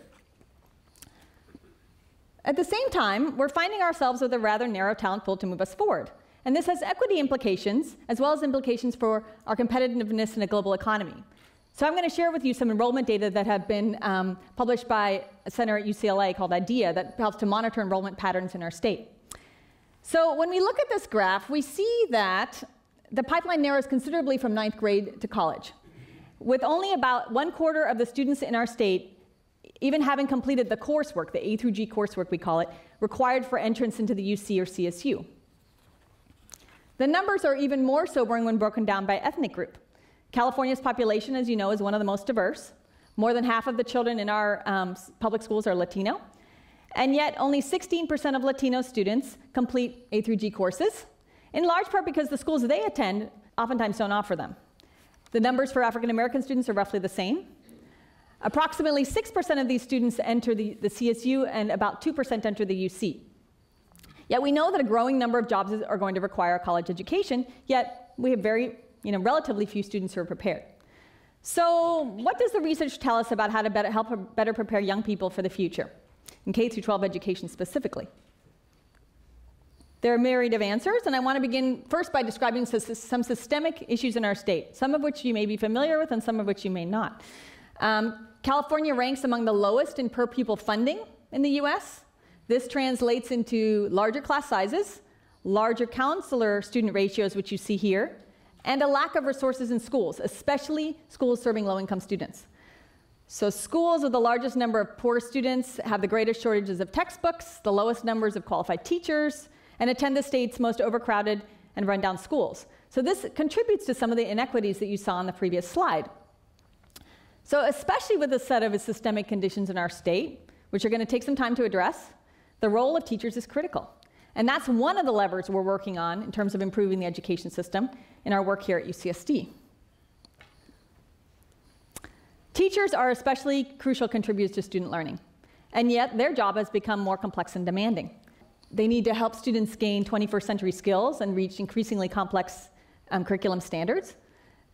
At the same time, we're finding ourselves with a rather narrow talent pool to move us forward. And this has equity implications, as well as implications for our competitiveness in the global economy. So I'm going to share with you some enrollment data that have been published by a center at UCLA called IDEA that helps to monitor enrollment patterns in our state. So when we look at this graph, we see that the pipeline narrows considerably from 9th grade to college, with only about 1/4 of the students in our state even having completed the coursework, the A through G coursework we call it, required for entrance into the UC or CSU. The numbers are even more sobering when broken down by ethnic group. California's population, as you know, is one of the most diverse. More than half of the children in our public schools are Latino. And yet only 16% of Latino students complete A through G courses, in large part because the schools they attend oftentimes don't offer them. The numbers for African American students are roughly the same. Approximately 6% of these students enter the CSU and about 2% enter the UC. Yet we know that a growing number of jobs are going to require a college education, yet we have very, relatively few students who are prepared. So what does the research tell us about how to help better prepare young people for the future, in K-12 education specifically? There are a myriad of answers, and I want to begin first by describing some systemic issues in our state, some of which you may be familiar with and some of which you may not. California ranks among the lowest in per pupil funding in the US. This translates into larger class sizes, larger counselor-student ratios, which you see here, and a lack of resources in schools, especially schools serving low-income students. So schools with the largest number of poor students have the greatest shortages of textbooks, the lowest numbers of qualified teachers, and attend the state's most overcrowded and run-down schools. So this contributes to some of the inequities that you saw on the previous slide. So especially with the set of systemic conditions in our state, which are going to take some time to address, the role of teachers is critical. And that's one of the levers we're working on in terms of improving the education system in our work here at UCSD. Teachers are especially crucial contributors to student learning, and yet their job has become more complex and demanding. They need to help students gain 21st century skills and reach increasingly complex curriculum standards.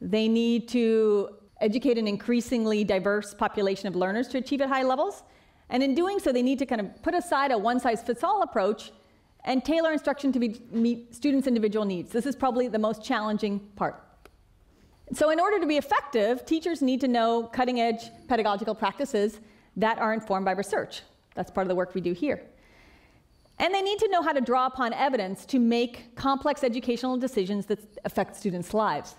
They need to educate an increasingly diverse population of learners to achieve at high levels. And in doing so, they need to kind of put aside a one-size-fits-all approach and tailor instruction to meet students' individual needs. This is probably the most challenging part. So in order to be effective, teachers need to know cutting-edge pedagogical practices that are informed by research. That's part of the work we do here. And they need to know how to draw upon evidence to make complex educational decisions that affect students' lives.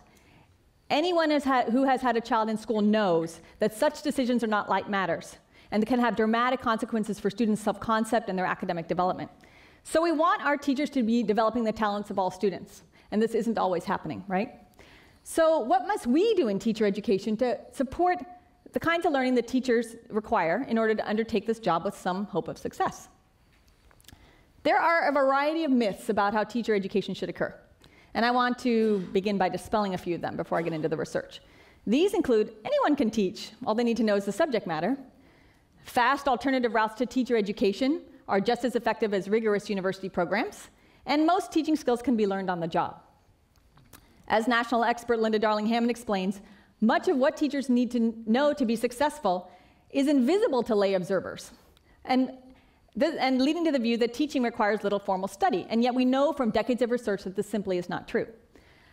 Anyone who has had a child in school knows that such decisions are not light matters and can have dramatic consequences for students' self-concept and their academic development. So we want our teachers to be developing the talents of all students, and this isn't always happening, right? So what must we do in teacher education to support the kinds of learning that teachers require in order to undertake this job with some hope of success? There are a variety of myths about how teacher education should occur. And I want to begin by dispelling a few of them before I get into the research. These include anyone can teach. All they need to know is the subject matter. Fast alternative routes to teacher education are just as effective as rigorous university programs. And most teaching skills can be learned on the job. As national expert Linda Darling-Hammond explains, much of what teachers need to know to be successful is invisible to lay observers, and leading to the view that teaching requires little formal study. And yet we know from decades of research that this simply is not true.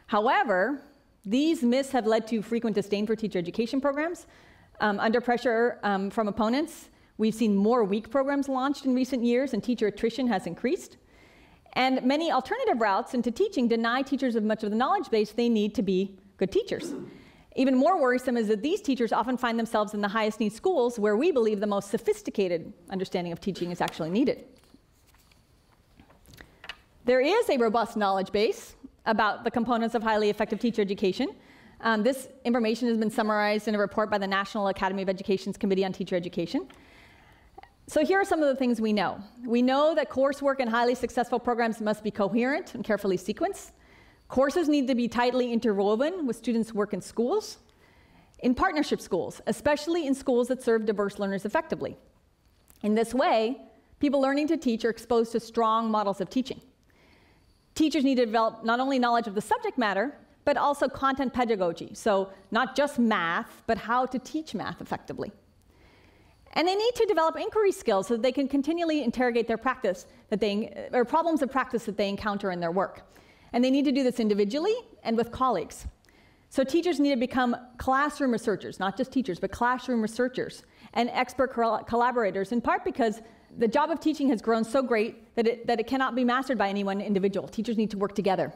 However, these myths have led to frequent disdain for teacher education programs. Under pressure from opponents, we've seen more weak programs launched in recent years, and teacher attrition has increased. And many alternative routes into teaching deny teachers of much of the knowledge base they need to be good teachers. Even more worrisome is that these teachers often find themselves in the highest need schools where we believe the most sophisticated understanding of teaching is actually needed. There is a robust knowledge base about the components of highly effective teacher education. This information has been summarized in a report by the National Academy of Education's Committee on Teacher Education. So here are some of the things we know. We know that coursework in highly successful programs must be coherent and carefully sequenced. Courses need to be tightly interwoven with students' work in schools, in partnership schools, especially in schools that serve diverse learners effectively. In this way, people learning to teach are exposed to strong models of teaching. Teachers need to develop not only knowledge of the subject matter, but also content pedagogy. So not just math, but how to teach math effectively. And they need to develop inquiry skills so that they can continually interrogate their practice, or problems of practice that they encounter in their work. And they need to do this individually and with colleagues. So teachers need to become classroom researchers, not just teachers, but classroom researchers and expert collaborators, in part because the job of teaching has grown so great that it cannot be mastered by any one individual. Teachers need to work together.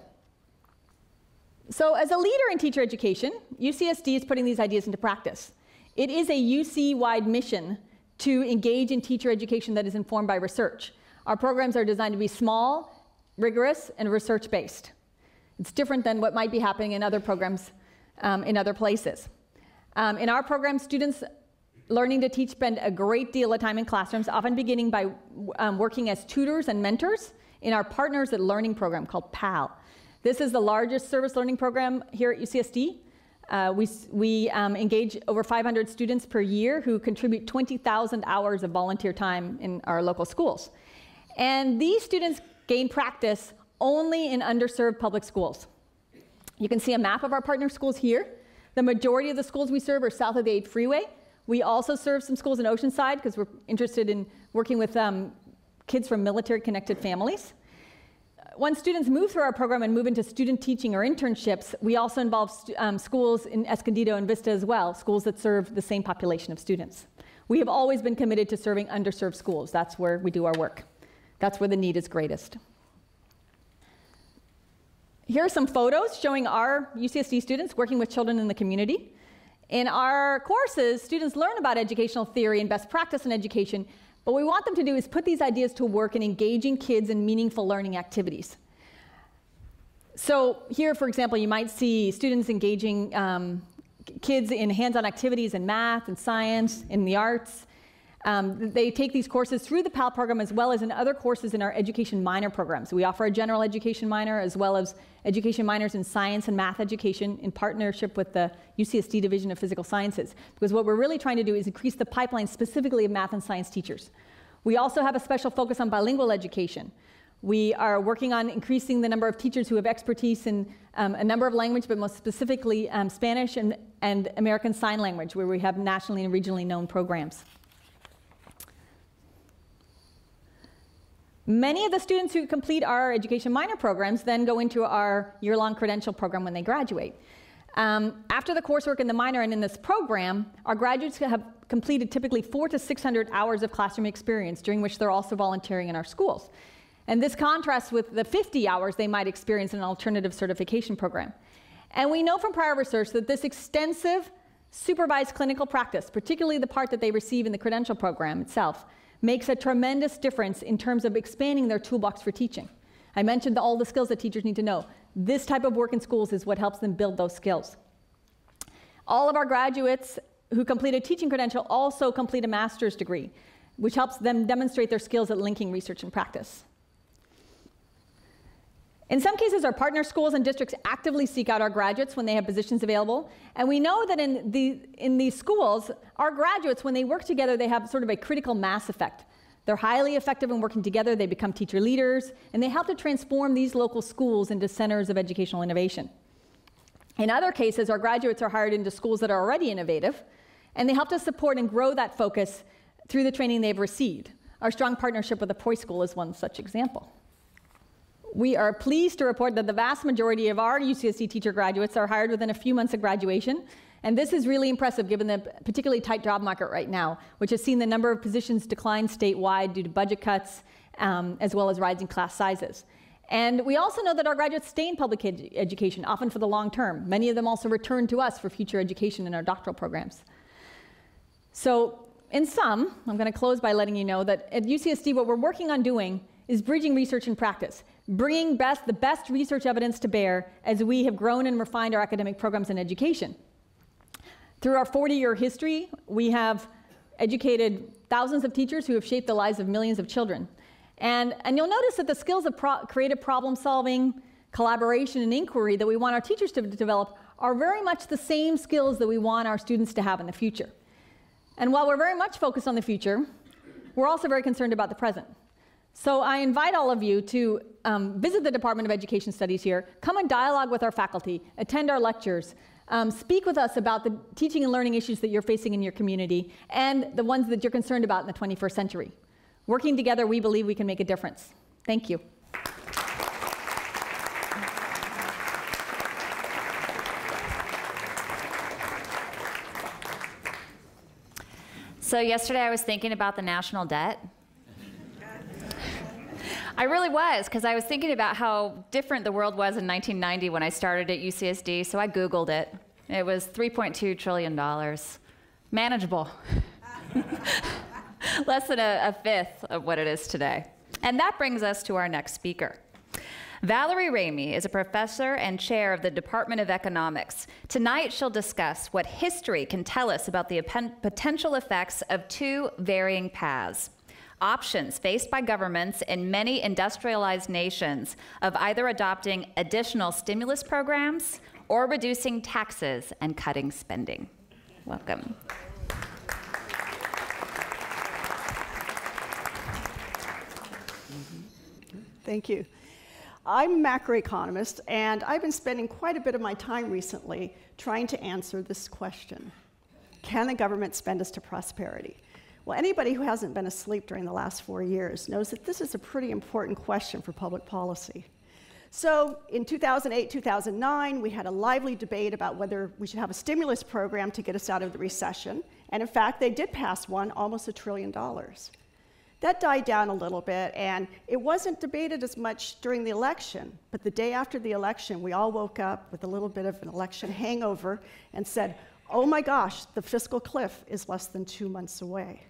So as a leader in teacher education, UCSD is putting these ideas into practice. It is a UC-wide mission to engage in teacher education that is informed by research. Our programs are designed to be small, rigorous, and research-based. It's different than what might be happening in other programs in other places. In our program, students learning to teach spend a great deal of time in classrooms, often beginning by working as tutors and mentors in our Partners at Learning program called PAL. This is the largest service learning program here at UCSD. We engage over 500 students per year who contribute 20,000 hours of volunteer time in our local schools. And these students gain practice only in underserved public schools. You can see a map of our partner schools here. The majority of the schools we serve are south of the 8 freeway. We also serve some schools in Oceanside because we're interested in working with kids from military-connected families. Once students move through our program and move into student teaching or internships, we also involve schools in Escondido and Vista as well, schools that serve the same population of students. We have always been committed to serving underserved schools. That's where we do our work. That's where the need is greatest. Here are some photos showing our UCSD students working with children in the community. In our courses, students learn about educational theory and best practice in education. What we want them to do is put these ideas to work in engaging kids in meaningful learning activities. So here, for example, you might see students engaging kids in hands-on activities in math and science, in the arts. They take these courses through the PAL program as well as in other courses in our education minor programs. We offer a general education minor as well as education minors in science and math education in partnership with the UCSD Division of Physical Sciences, because what we're really trying to do is increase the pipeline specifically of math and science teachers. We also have a special focus on bilingual education. We are working on increasing the number of teachers who have expertise in a number of languages, but most specifically Spanish and American Sign Language, where we have nationally and regionally known programs. Many of the students who complete our education minor programs then go into our year-long credential program when they graduate. After the coursework in the minor and in this program, our graduates have completed typically 400 to 600 hours of classroom experience, during which they're also volunteering in our schools. And this contrasts with the 50 hours they might experience in an alternative certification program. And we know from prior research that this extensive supervised clinical practice, particularly the part that they receive in the credential program itself, makes a tremendous difference in terms of expanding their toolbox for teaching. I mentioned all the skills that teachers need to know. This type of work in schools is what helps them build those skills. All of our graduates who complete a teaching credential also complete a master's degree, which helps them demonstrate their skills at linking research and practice. In some cases, our partner schools and districts actively seek out our graduates when they have positions available. And we know that in these schools, our graduates, when they work together, they have sort of a critical mass effect. They're highly effective in working together. They become teacher leaders. And they help to transform these local schools into centers of educational innovation. In other cases, our graduates are hired into schools that are already innovative. And they help to support and grow that focus through the training they've received. Our strong partnership with the Preuss School is one such example. We are pleased to report that the vast majority of our UCSD teacher graduates are hired within a few months of graduation. And this is really impressive given the particularly tight job market right now, which has seen the number of positions decline statewide due to budget cuts, as well as rising class sizes. And we also know that our graduates stay in public education, often for the long term. Many of them also return to us for future education in our doctoral programs. So in sum, I'm going to close by letting you know that at UCSD, what we're working on doing is bridging research and practice, bringing the best research evidence to bear as we have grown and refined our academic programs in education. Through our 40-year history, we have educated thousands of teachers who have shaped the lives of millions of children. And you'll notice that the skills of creative problem solving, collaboration, and inquiry that we want our teachers to develop are very much the same skills that we want our students to have in the future. And while we're very much focused on the future, we're also very concerned about the present. So I invite all of you to visit the Department of Education Studies here, come and dialogue with our faculty, attend our lectures, speak with us about the teaching and learning issues that you're facing in your community and the ones that you're concerned about in the 21st century. Working together, we believe we can make a difference. Thank you. So yesterday I was thinking about the national debt. I really was, because I was thinking about how different the world was in 1990 when I started at UCSD, so I Googled it. It was $3.2 trillion. Manageable. Less than a fifth of what it is today. And that brings us to our next speaker. Valerie Ramey is a professor and chair of the Department of Economics. Tonight, she'll discuss what history can tell us about the potential effects of two varying paths. Options faced by governments in many industrialized nations of either adopting additional stimulus programs or reducing taxes and cutting spending. Welcome. Thank you. I'm a macroeconomist, and I've been spending quite a bit of my time recently trying to answer this question. Can the government spend us to prosperity? Well, anybody who hasn't been asleep during the last 4 years knows that this is a pretty important question for public policy. So in 2008, 2009, we had a lively debate about whether we should have a stimulus program to get us out of the recession. And in fact, they did pass one, almost $1 trillion. That died down a little bit, and it wasn't debated as much during the election. But the day after the election, we all woke up with a little bit of an election hangover and said, oh my gosh, the fiscal cliff is less than 2 months away.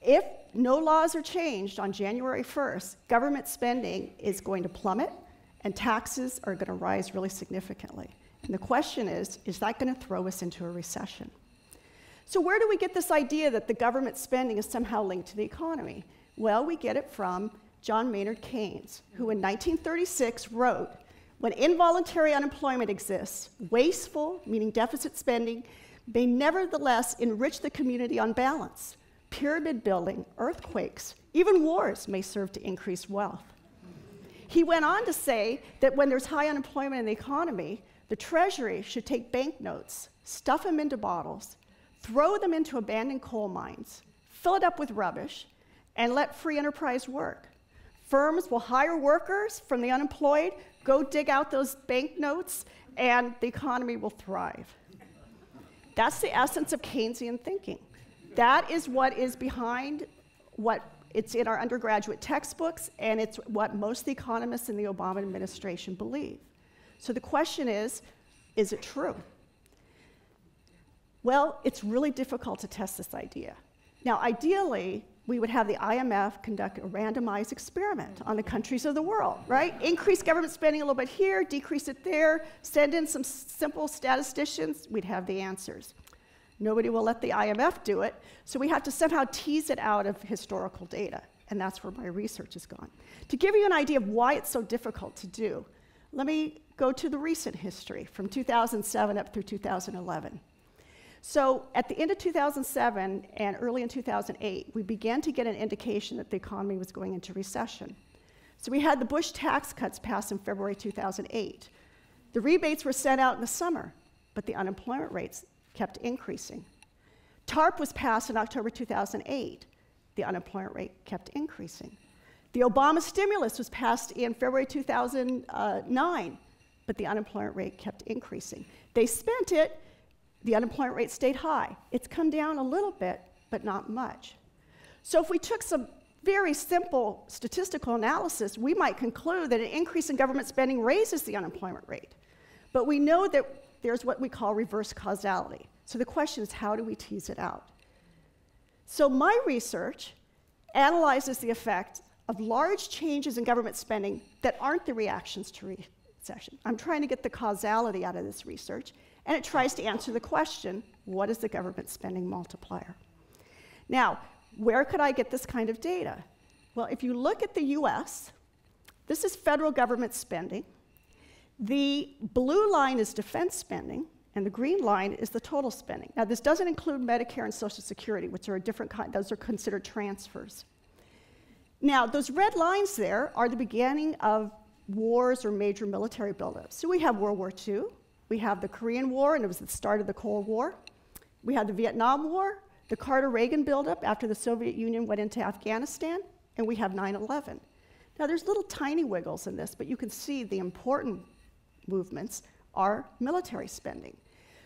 If no laws are changed on January 1st, government spending is going to plummet, and taxes are going to rise really significantly. And the question is that going to throw us into a recession? So where do we get this idea that the government spending is somehow linked to the economy? Well, we get it from John Maynard Keynes, who in 1936 wrote, "When involuntary unemployment exists, wasteful, meaning deficit spending, may nevertheless enrich the community on balance. Pyramid building, earthquakes, even wars may serve to increase wealth." He went on to say that when there's high unemployment in the economy, the Treasury should take banknotes, stuff them into bottles, throw them into abandoned coal mines, fill it up with rubbish, and let free enterprise work. Firms will hire workers from the unemployed, go dig out those banknotes, and the economy will thrive. That's the essence of Keynesian thinking. That is what is behind what it's in our undergraduate textbooks, and it's what most of the economists in the Obama administration believe. So the question is it true? Well, it's really difficult to test this idea. Now, ideally, we would have the IMF conduct a randomized experiment on the countries of the world, right? Increase government spending a little bit here, decrease it there, send in some simple statisticians, we'd have the answers. Nobody will let the IMF do it, so we have to somehow tease it out of historical data, and that's where my research has gone. To give you an idea of why it's so difficult to do, let me go to the recent history from 2007 up through 2011. So at the end of 2007 and early in 2008, we began to get an indication that the economy was going into recession. So we had the Bush tax cuts passed in February 2008. The rebates were sent out in the summer, but the unemployment rates kept increasing. TARP was passed in October 2008. The unemployment rate kept increasing. The Obama stimulus was passed in February 2009, but the unemployment rate kept increasing. They spent it, the unemployment rate stayed high. It's come down a little bit, but not much. So if we took some very simple statistical analysis, we might conclude that an increase in government spending raises the unemployment rate. But we know that there's what we call reverse causality. So the question is, how do we tease it out? So my research analyzes the effect of large changes in government spending that aren't the reactions to recession. I'm trying to get the causality out of this research, and it tries to answer the question, what is the government spending multiplier? Now, where could I get this kind of data? Well, if you look at the US, this is federal government spending. The blue line is defense spending, and the green line is the total spending. Now, this doesn't include Medicare and Social Security, which are a different kind. Those are considered transfers. Now, those red lines there are the beginning of wars or major military buildups. So we have World War II. We have the Korean War, and it was the start of the Cold War. We had the Vietnam War, the Carter-Reagan buildup after the Soviet Union went into Afghanistan, and we have 9/11. Now, there's little tiny wiggles in this, but you can see the important movements are military spending.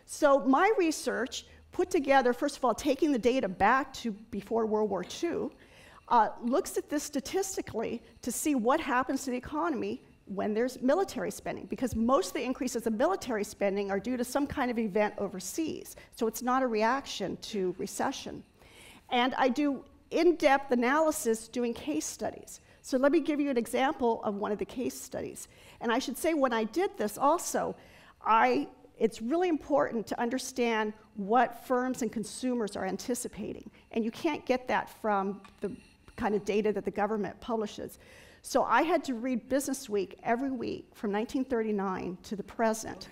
So my research put together, first of all, taking the data back to before World War II, looks at this statistically to see what happens to the economy when there's military spending, because most of the increases in military spending are due to some kind of event overseas. So it's not a reaction to recession. And I do in-depth analysis doing case studies. So let me give you an example of one of the case studies. And I should say when I did this also, it's really important to understand what firms and consumers are anticipating. And you can't get that from the kind of data that the government publishes. So I had to read Business Week every week from 1939 to the present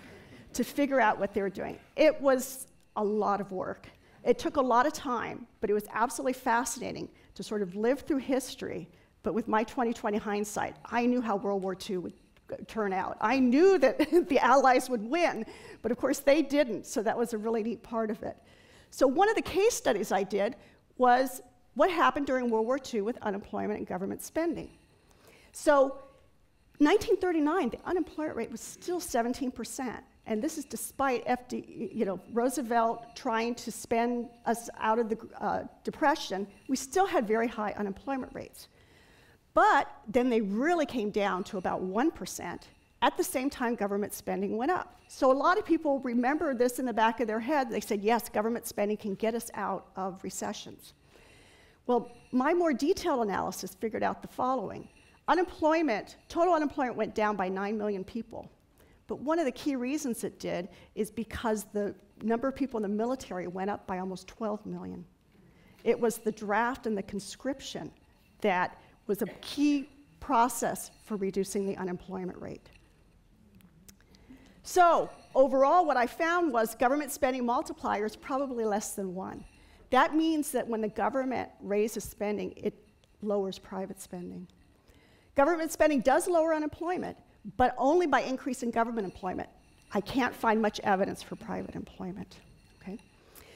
to figure out what they were doing. It was a lot of work. It took a lot of time, but it was absolutely fascinating to sort of live through history. But with my 20/20 hindsight, I knew how World War II would turn out. I knew that the Allies would win, but of course they didn't, so that was a really neat part of it. So one of the case studies I did was what happened during World War II with unemployment and government spending. So 1939, the unemployment rate was still 17%, and this is despite Roosevelt trying to spend us out of the Depression. We still had very high unemployment rates. But then they really came down to about 1%. At the same time, government spending went up. So a lot of people remember this in the back of their head. They said, yes, government spending can get us out of recessions. Well, my more detailed analysis figured out the following. Unemployment, total unemployment went down by 9 million people. But one of the key reasons it did is because the number of people in the military went up by almost 12 million. It was the draft and the conscription that was a key process for reducing the unemployment rate. So overall, what I found was government spending multiplier is probably less than 1. That means that when the government raises spending, it lowers private spending. Government spending does lower unemployment, but only by increasing government employment. I can't find much evidence for private employment. Okay?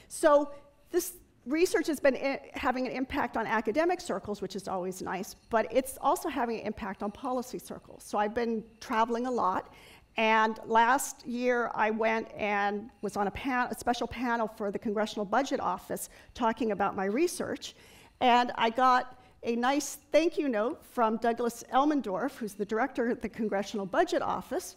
So this research has been having an impact on academic circles, which is always nice, but it's also having an impact on policy circles. So I've been traveling a lot, and last year I went and was on a special panel for the Congressional Budget Office talking about my research, and I got a nice thank you note from Douglas Elmendorf, who's the director of the Congressional Budget Office.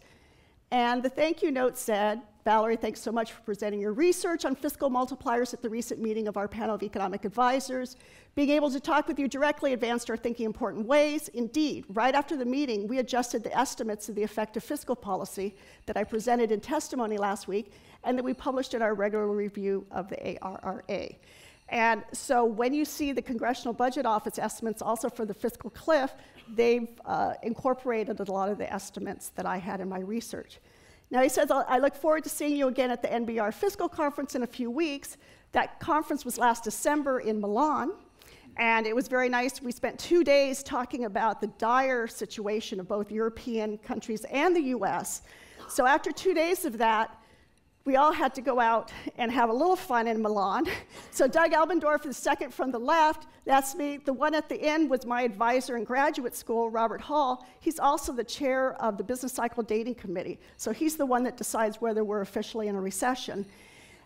And the thank you note said, "Valerie, thanks so much for presenting your research on fiscal multipliers at the recent meeting of our panel of economic advisors. Being able to talk with you directly advanced our thinking in important ways. Indeed, right after the meeting, we adjusted the estimates of the effect of fiscal policy that I presented in testimony last week and that we published in our regular review of the ARRA." And so when you see the Congressional Budget Office estimates also for the fiscal cliff, they've incorporated a lot of the estimates that I had in my research. Now he says, "I look forward to seeing you again at the NBR Fiscal Conference in a few weeks." That conference was last December in Milan, and it was very nice. We spent 2 days talking about the dire situation of both European countries and the US. So after 2 days of that, we all had to go out and have a little fun in Milan. So Doug Elmendorf is second from the left. That's me. The one at the end was my advisor in graduate school, Robert Hall. He's also the chair of the Business Cycle Dating Committee. So he's the one that decides whether we're officially in a recession.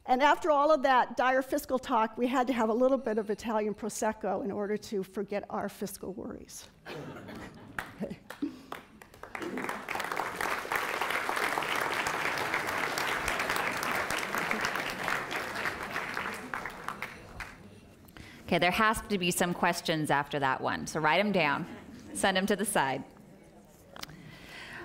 And after all of that dire fiscal talk, we had to have a little bit of Italian Prosecco in order to forget our fiscal worries. Okay. Okay, there has to be some questions after that one, so write them down. Send them to the side.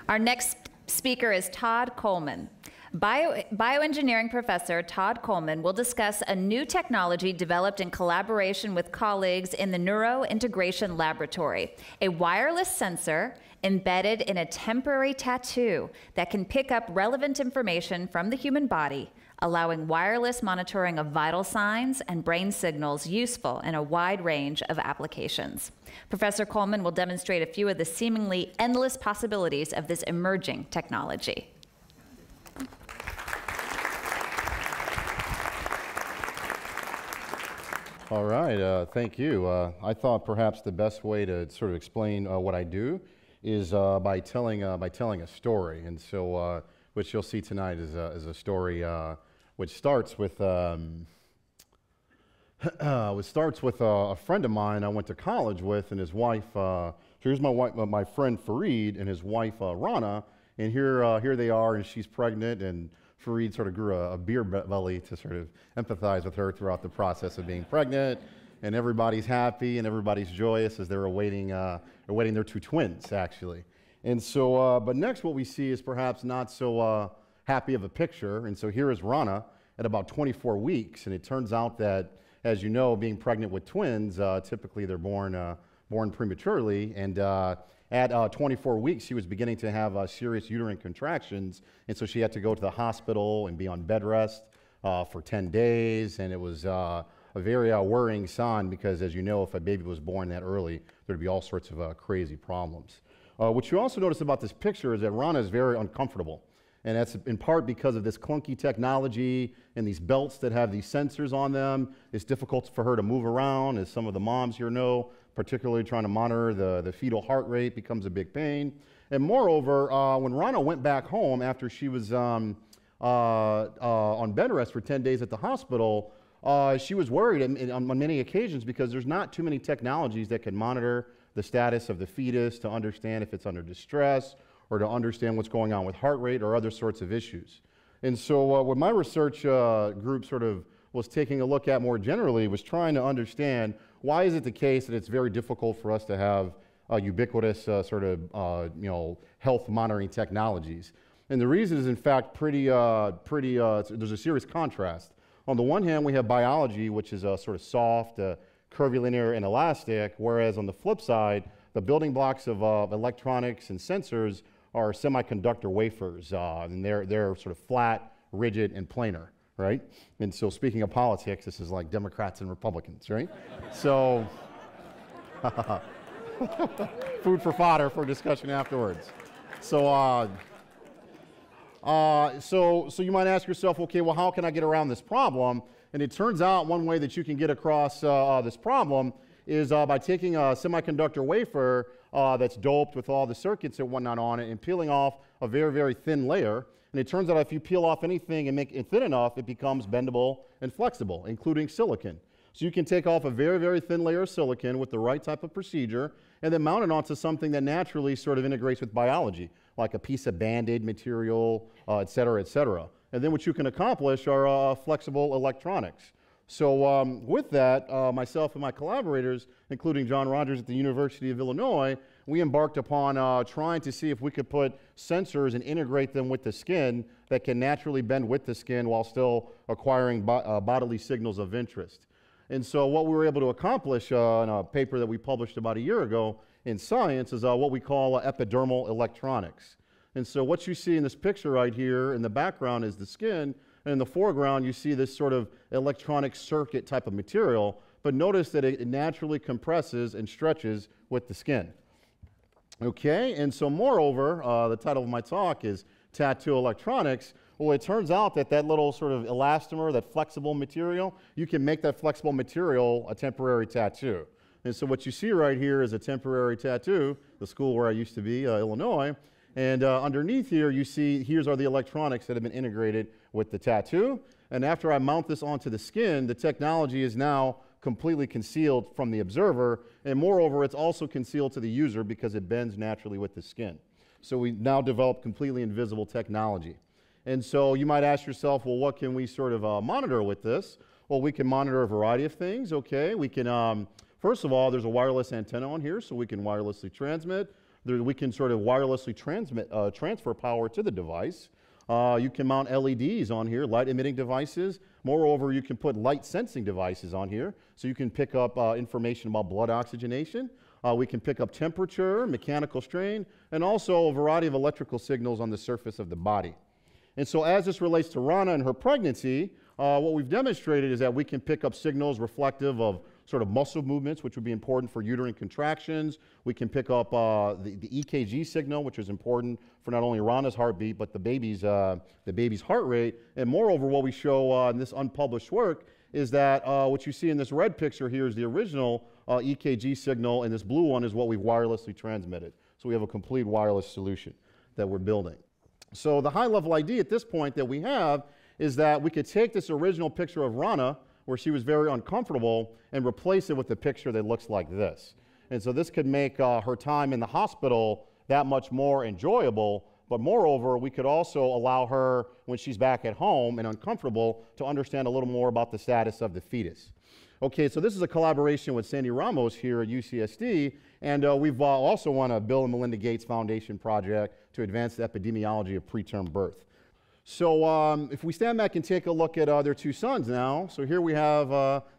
Our next speaker is Todd Coleman. Bioengineering professor Todd Coleman will discuss a new technology developed in collaboration with colleagues in the Neurointegration Laboratory, a wireless sensor embedded in a temporary tattoo that can pick up relevant information from the human body, allowing wireless monitoring of vital signs and brain signals useful in a wide range of applications. Professor Coleman will demonstrate a few of the seemingly endless possibilities of this emerging technology. All right, thank you. I thought perhaps the best way to sort of explain what I do is by telling a story, and so which you'll see tonight is a story which starts with a friend of mine I went to college with, and his wife. Here's my wife, my friend Fareed, and his wife Rana, and here they are, and she's pregnant, and Fareed sort of grew a beer belly to sort of empathize with her throughout the process of being pregnant, and everybody's happy and everybody's joyous as they're awaiting their two twins, actually. And so, but next what we see is perhaps not so happy of a picture, and so here is Rana at about 24 weeks, and it turns out that, as you know, being pregnant with twins, typically they're born prematurely, and at 24 weeks she was beginning to have serious uterine contractions, and so she had to go to the hospital and be on bed rest for 10 days, and it was a very worrying sign because, as you know, if a baby was born that early, there'd be all sorts of crazy problems. What you also notice about this picture is that Rana is very uncomfortable, and that's in part because of this clunky technology and these belts that have these sensors on them. It's difficult for her to move around, as some of the moms here know, particularly trying to monitor the fetal heart rate becomes a big pain. And moreover, when Rana went back home after she was on bed rest for 10 days at the hospital, she was worried on many occasions because there's not too many technologies that can monitor the status of the fetus to understand if it's under distress or to understand what's going on with heart rate or other sorts of issues. And so what my research group sort of was taking a look at more generally was trying to understand why is it the case that it's very difficult for us to have ubiquitous sort of health monitoring technologies. And the reason is in fact pretty there's a serious contrast. On the one hand, we have biology, which is sort of soft, curvilinear, and elastic, whereas on the flip side, the building blocks of electronics and sensors are semiconductor wafers, and they're sort of flat, rigid, and planar, right? And so speaking of politics, this is like Democrats and Republicans, right? So, food for fodder for discussion afterwards. So, so you might ask yourself, okay, well, how can I get around this problem? And it turns out one way that you can get across this problem is by taking a semiconductor wafer that's doped with all the circuits and whatnot on it and peeling off a very, very thin layer. And it turns out if you peel off anything and make it thin enough, it becomes bendable and flexible, including silicon. So you can take off a very, very thin layer of silicon with the right type of procedure and then mount it onto something that naturally sort of integrates with biology, like a piece of Band-Aid material, et cetera, et cetera. And then what you can accomplish are flexible electronics. So with that, myself and my collaborators, including John Rogers at the University of Illinois, we embarked upon trying to see if we could put sensors and integrate them with the skin that can naturally bend with the skin while still acquiring bodily signals of interest. And so what we were able to accomplish in a paper that we published about a year ago in Science is what we call epidermal electronics. And so what you see in this picture right here in the background is the skin, and in the foreground you see this sort of electronic circuit type of material, but notice that it naturally compresses and stretches with the skin. Okay, and so moreover, the title of my talk is Tattoo Electronics. Well, it turns out that that little sort of elastomer, that flexible material, you can make that flexible material a temporary tattoo. And so what you see right here is a temporary tattoo, the school where I used to be, Illinois, and underneath here you see, here's are the electronics that have been integrated with the tattoo, and after I mount this onto the skin, the technology is now completely concealed from the observer, and moreover, it's also concealed to the user because it bends naturally with the skin. So we now develop completely invisible technology. And so you might ask yourself, well, what can we sort of monitor with this? Well, we can monitor a variety of things, okay? We can, first of all, there's a wireless antenna on here, so we can wirelessly transmit. We can sort of wirelessly transfer power to the device. You can mount LEDs on here, light-emitting devices. Moreover, you can put light-sensing devices on here, so you can pick up information about blood oxygenation. We can pick up temperature, mechanical strain, and also a variety of electrical signals on the surface of the body. And so as this relates to Rana and her pregnancy, what we've demonstrated is that we can pick up signals reflective of sort of muscle movements, which would be important for uterine contractions. We can pick up the EKG signal, which is important for not only Rana's heartbeat, but the baby's heart rate. And moreover, what we show in this unpublished work is that what you see in this red picture here is the original EKG signal, and this blue one is what we've wirelessly transmitted. So we have a complete wireless solution that we're building. So the high-level idea at this point that we have is that we could take this original picture of Rana, where she was very uncomfortable, and replace it with a picture that looks like this. And so this could make her time in the hospital that much more enjoyable, but moreover, we could also allow her, when she's back at home and uncomfortable, to understand a little more about the status of the fetus. Okay, so this is a collaboration with Sandy Ramos here at UCSD, and we've also won a Bill and Melinda Gates Foundation project to advance the epidemiology of preterm birth. So if we stand back and take a look at their two sons now, so here we have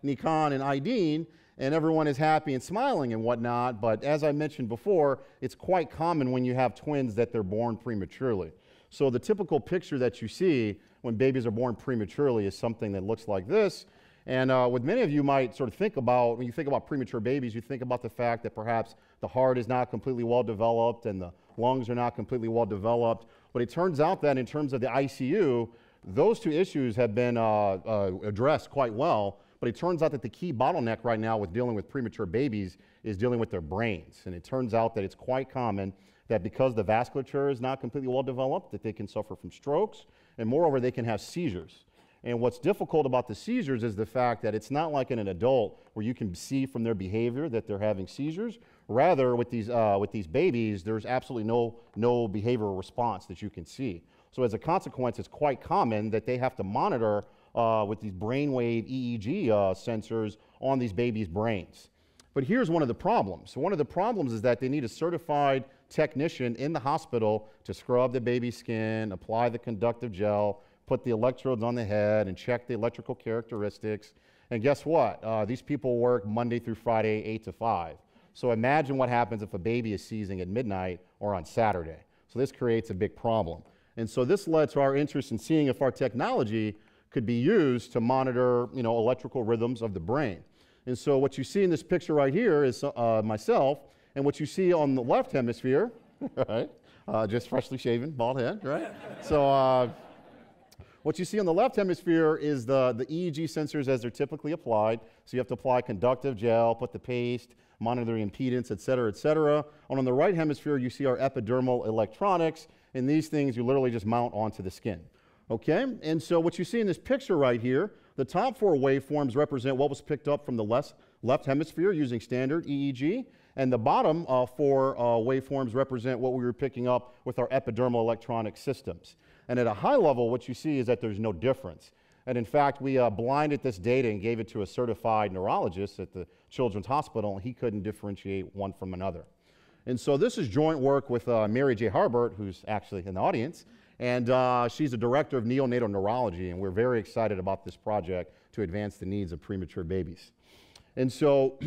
Nikan and Aydin, and everyone is happy and smiling and whatnot, but as I mentioned before, it's quite common when you have twins that they're born prematurely. So the typical picture that you see when babies are born prematurely is something that looks like this, and what many of you might sort of think about, when you think about premature babies, you think about the fact that perhaps the heart is not completely well developed and the lungs are not completely well developed. But it turns out that in terms of the ICU, those two issues have been addressed quite well, but it turns out that the key bottleneck right now with dealing with premature babies is dealing with their brains. And it turns out that it's quite common that because the vasculature is not completely well developed, that they can suffer from strokes, and moreover, they can have seizures. And what's difficult about the seizures is the fact that it's not like in an adult where you can see from their behavior that they're having seizures. Rather, with these babies, there's absolutely no behavioral response that you can see. So as a consequence, it's quite common that they have to monitor with these brainwave EEG sensors on these babies' brains. But here's one of the problems. So one of the problems is that they need a certified technician in the hospital to scrub the baby's skin, apply the conductive gel, put the electrodes on the head, and check the electrical characteristics. And guess what? These people work Monday through Friday, 8 to 5. So imagine what happens if a baby is seizing at midnight or on Saturday. So this creates a big problem. And so this led to our interest in seeing if our technology could be used to monitor, you know, electrical rhythms of the brain. And so what you see in this picture right here is myself, and what you see on the left hemisphere, right? Just freshly shaven, bald head, right? So what you see on the left hemisphere is the EEG sensors as they're typically applied. So you have to apply conductive gel, put the paste, monitor the impedance, et cetera, et cetera. And on the right hemisphere, you see our epidermal electronics, and these things you literally just mount onto the skin. Okay, and so what you see in this picture right here, the top four waveforms represent what was picked up from the left hemisphere using standard EEG, and the bottom four waveforms represent what we were picking up with our epidermal electronic systems. And at a high level, what you see is that there's no difference. And in fact, we blinded this data and gave it to a certified neurologist at the Children's Hospital, and he couldn't differentiate one from another. And so this is joint work with Mary J. Harbert, who's actually in the audience, and she's the director of neonatal neurology, and we're very excited about this project to advance the needs of premature babies. And so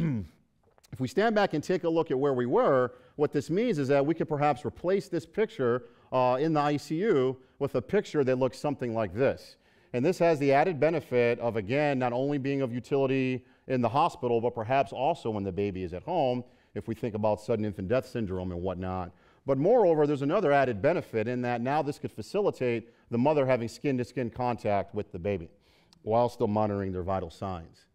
if we stand back and take a look at where we were, what this means is that we could perhaps replace this picture in the ICU with a picture that looks something like this. And this has the added benefit of, again, not only being of utility in the hospital, but perhaps also when the baby is at home, if we think about sudden infant death syndrome and whatnot. But moreover, there's another added benefit in that now this could facilitate the mother having skin-to-skin contact with the baby while still monitoring their vital signs.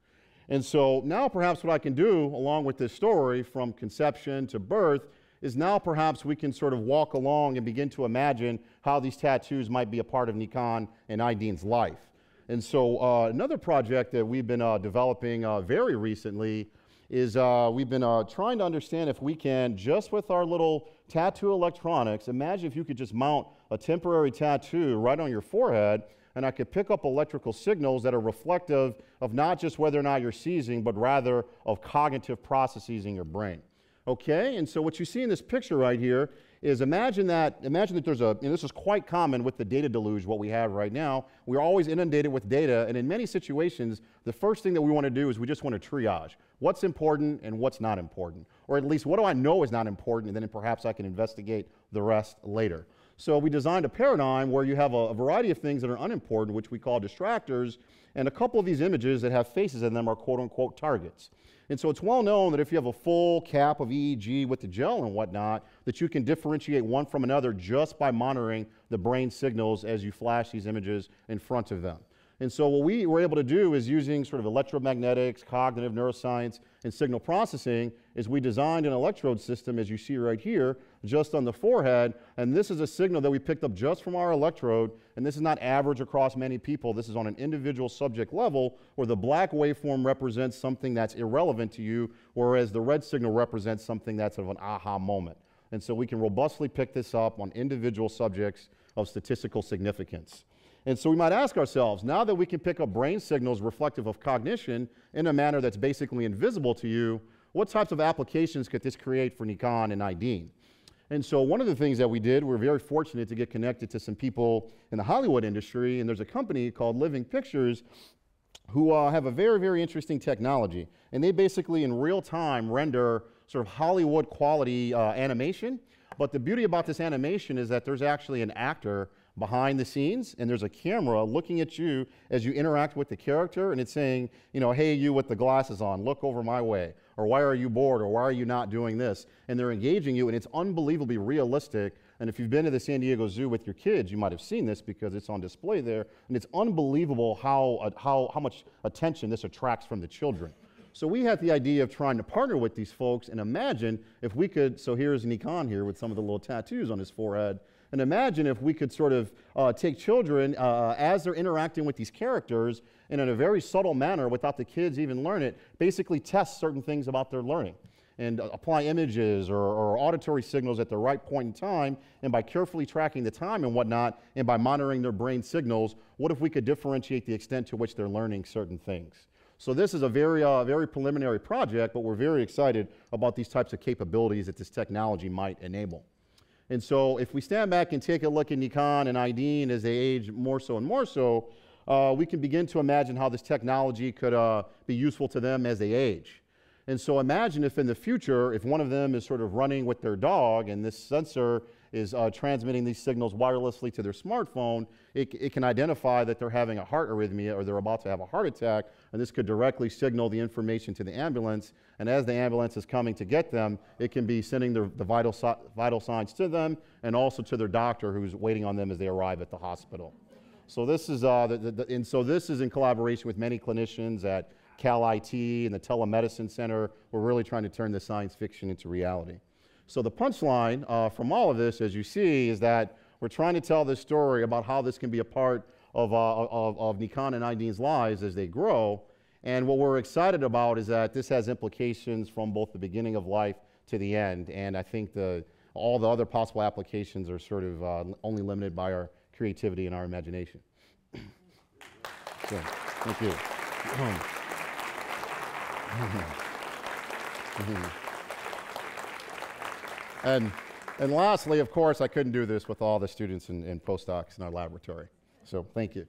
And so now perhaps what I can do, along with this story from conception to birth, is now perhaps we can sort of walk along and begin to imagine how these tattoos might be a part of Nikan and Aideen's life. And so another project that we've been developing very recently is we've been trying to understand if we can, just with our little tattoo electronics, imagine if you could just mount a temporary tattoo right on your forehead, and I could pick up electrical signals that are reflective of not just whether or not you're seizing, but rather of cognitive processes in your brain. Okay, and so what you see in this picture right here is imagine that there's a, and this is quite common with the data deluge, what we have right now. We're always inundated with data, and in many situations, the first thing that we want to do is we just want to triage. What's important and what's not important? Or at least what do I know is not important, and then perhaps I can investigate the rest later. So we designed a paradigm where you have a variety of things that are unimportant, which we call distractors, and a couple of these images that have faces in them are quote-unquote targets. And so it's well known that if you have a full cap of EEG with the gel and whatnot, that you can differentiate one from another just by monitoring the brain signals as you flash these images in front of them. And so what we were able to do is using sort of electromagnetics, cognitive neuroscience, and signal processing is we designed an electrode system, as you see right here, just on the forehead. And this is a signal that we picked up just from our electrode. And this is not average across many people. This is on an individual subject level where the black waveform represents something that's irrelevant to you, whereas the red signal represents something that's sort of an aha moment. And so we can robustly pick this up on individual subjects of statistical significance. And so we might ask ourselves, now that we can pick up brain signals reflective of cognition in a manner that's basically invisible to you, what types of applications could this create for Nikan and Aideen? And so one of the things that we did, we're very fortunate to get connected to some people in the Hollywood industry, and there's a company called Living Pictures who have a very, very interesting technology. And they basically in real time render sort of Hollywood quality animation. But the beauty about this animation is that there's actually an actor behind the scenes, and there's a camera looking at you as you interact with the character, and it's saying, you know, hey, you with the glasses on, look over my way, or why are you bored, or why are you not doing this? And they're engaging you, and it's unbelievably realistic. And if you've been to the San Diego Zoo with your kids, you might have seen this because it's on display there, and it's unbelievable how much attention this attracts from the children. So we had the idea of trying to partner with these folks and imagine if we could, so here's Nikan here with some of the little tattoos on his forehead, and imagine if we could sort of take children as they're interacting with these characters and in a very subtle manner without the kids even learn it, basically test certain things about their learning and apply images or auditory signals at the right point in time, and by carefully tracking the time and whatnot, and by monitoring their brain signals, what if we could differentiate the extent to which they're learning certain things? So this is a very preliminary project, but we're very excited about these types of capabilities that this technology might enable. And so if we stand back and take a look at Nikan and Ideen as they age more so and more so, we can begin to imagine how this technology could be useful to them as they age. And so imagine if in the future, if one of them is sort of running with their dog and this sensor is transmitting these signals wirelessly to their smartphone, it can identify that they're having a heart arrhythmia or they're about to have a heart attack, and this could directly signal the information to the ambulance, and as the ambulance is coming to get them, it can be sending the vital signs to them and also to their doctor who's waiting on them as they arrive at the hospital. So this is, in collaboration with many clinicians at Cal IT and the Telemedicine Center. We're really trying to turn this science fiction into reality. So the punchline from all of this, as you see, is that we're trying to tell this story about how this can be a part of Nikan and Ideen's lives as they grow. And what we're excited about is that this has implications from both the beginning of life to the end. And I think all the other possible applications are sort of only limited by our creativity and our imagination. So, thank you. And lastly, of course, I couldn't do this with all the students and postdocs in our laboratory. So thank you.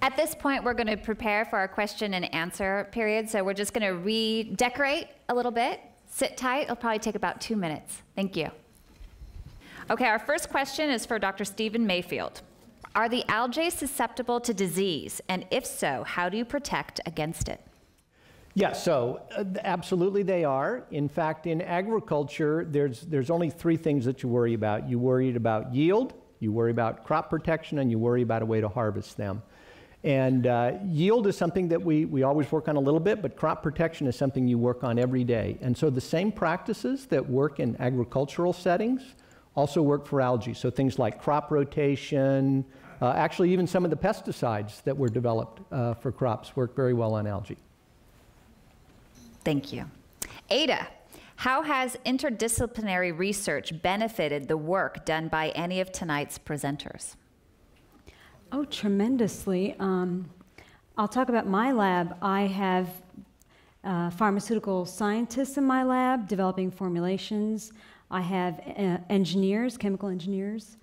At this point, we're going to prepare for our question and answer period. So we're just going to redecorate a little bit. Sit tight. It'll probably take about 2 minutes. Thank you. Okay, our first question is for Dr. Stephen Mayfield. Are the algae susceptible to disease? And if so, how do you protect against it? Yeah, so absolutely they are. In fact, in agriculture, there's only three things that you worry about. You worry about yield, you worry about crop protection, and you worry about a way to harvest them. And yield is something that we always work on a little bit, but crop protection is something you work on every day. And so the same practices that work in agricultural settings also work for algae, so things like crop rotation, actually even some of the pesticides that were developed for crops work very well on algae. Thank you. Ada, how has interdisciplinary research benefited the work done by any of tonight's presenters? Oh, tremendously. I'll talk about my lab. I have pharmaceutical scientists in my lab developing formulations. I have engineers, chemical engineers.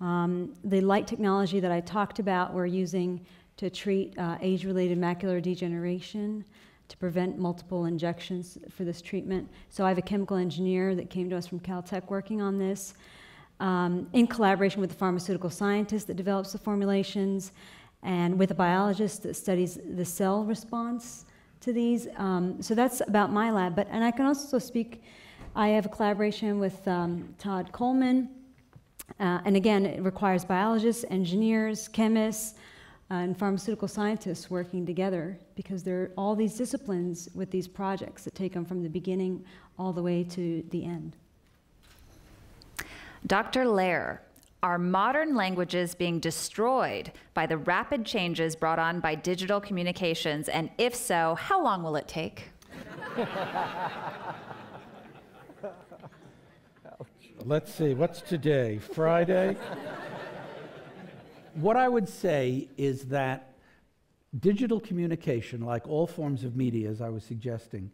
The light technology that I talked about we're using to treat age-related macular degeneration, to prevent multiple injections for this treatment. So I have a chemical engineer that came to us from Caltech working on this, in collaboration with the pharmaceutical scientist that develops the formulations, and with a biologist that studies the cell response to these. So that's about my lab. And I can also speak. I have a collaboration with Todd Coleman, and again, it requires biologists, engineers, chemists, and pharmaceutical scientists working together, because there are all these disciplines with these projects that take them from the beginning all the way to the end. Dr. Lerer, are modern languages being destroyed by the rapid changes brought on by digital communications, and if so, how long will it take? Let's see, what's today? Friday? What I would say is that digital communication, like all forms of media, as I was suggesting,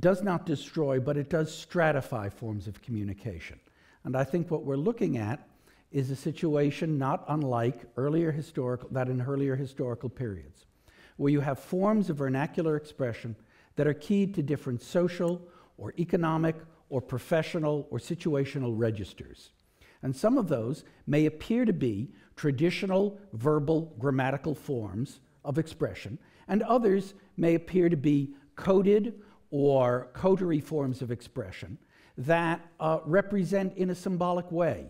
does not destroy, but it does stratify forms of communication. And I think what we're looking at is a situation not unlike earlier historical periods, where you have forms of vernacular expression that are keyed to different social or economic or professional or situational registers. And some of those may appear to be traditional verbal grammatical forms of expression, and others may appear to be coded or coterie forms of expression that represent in a symbolic way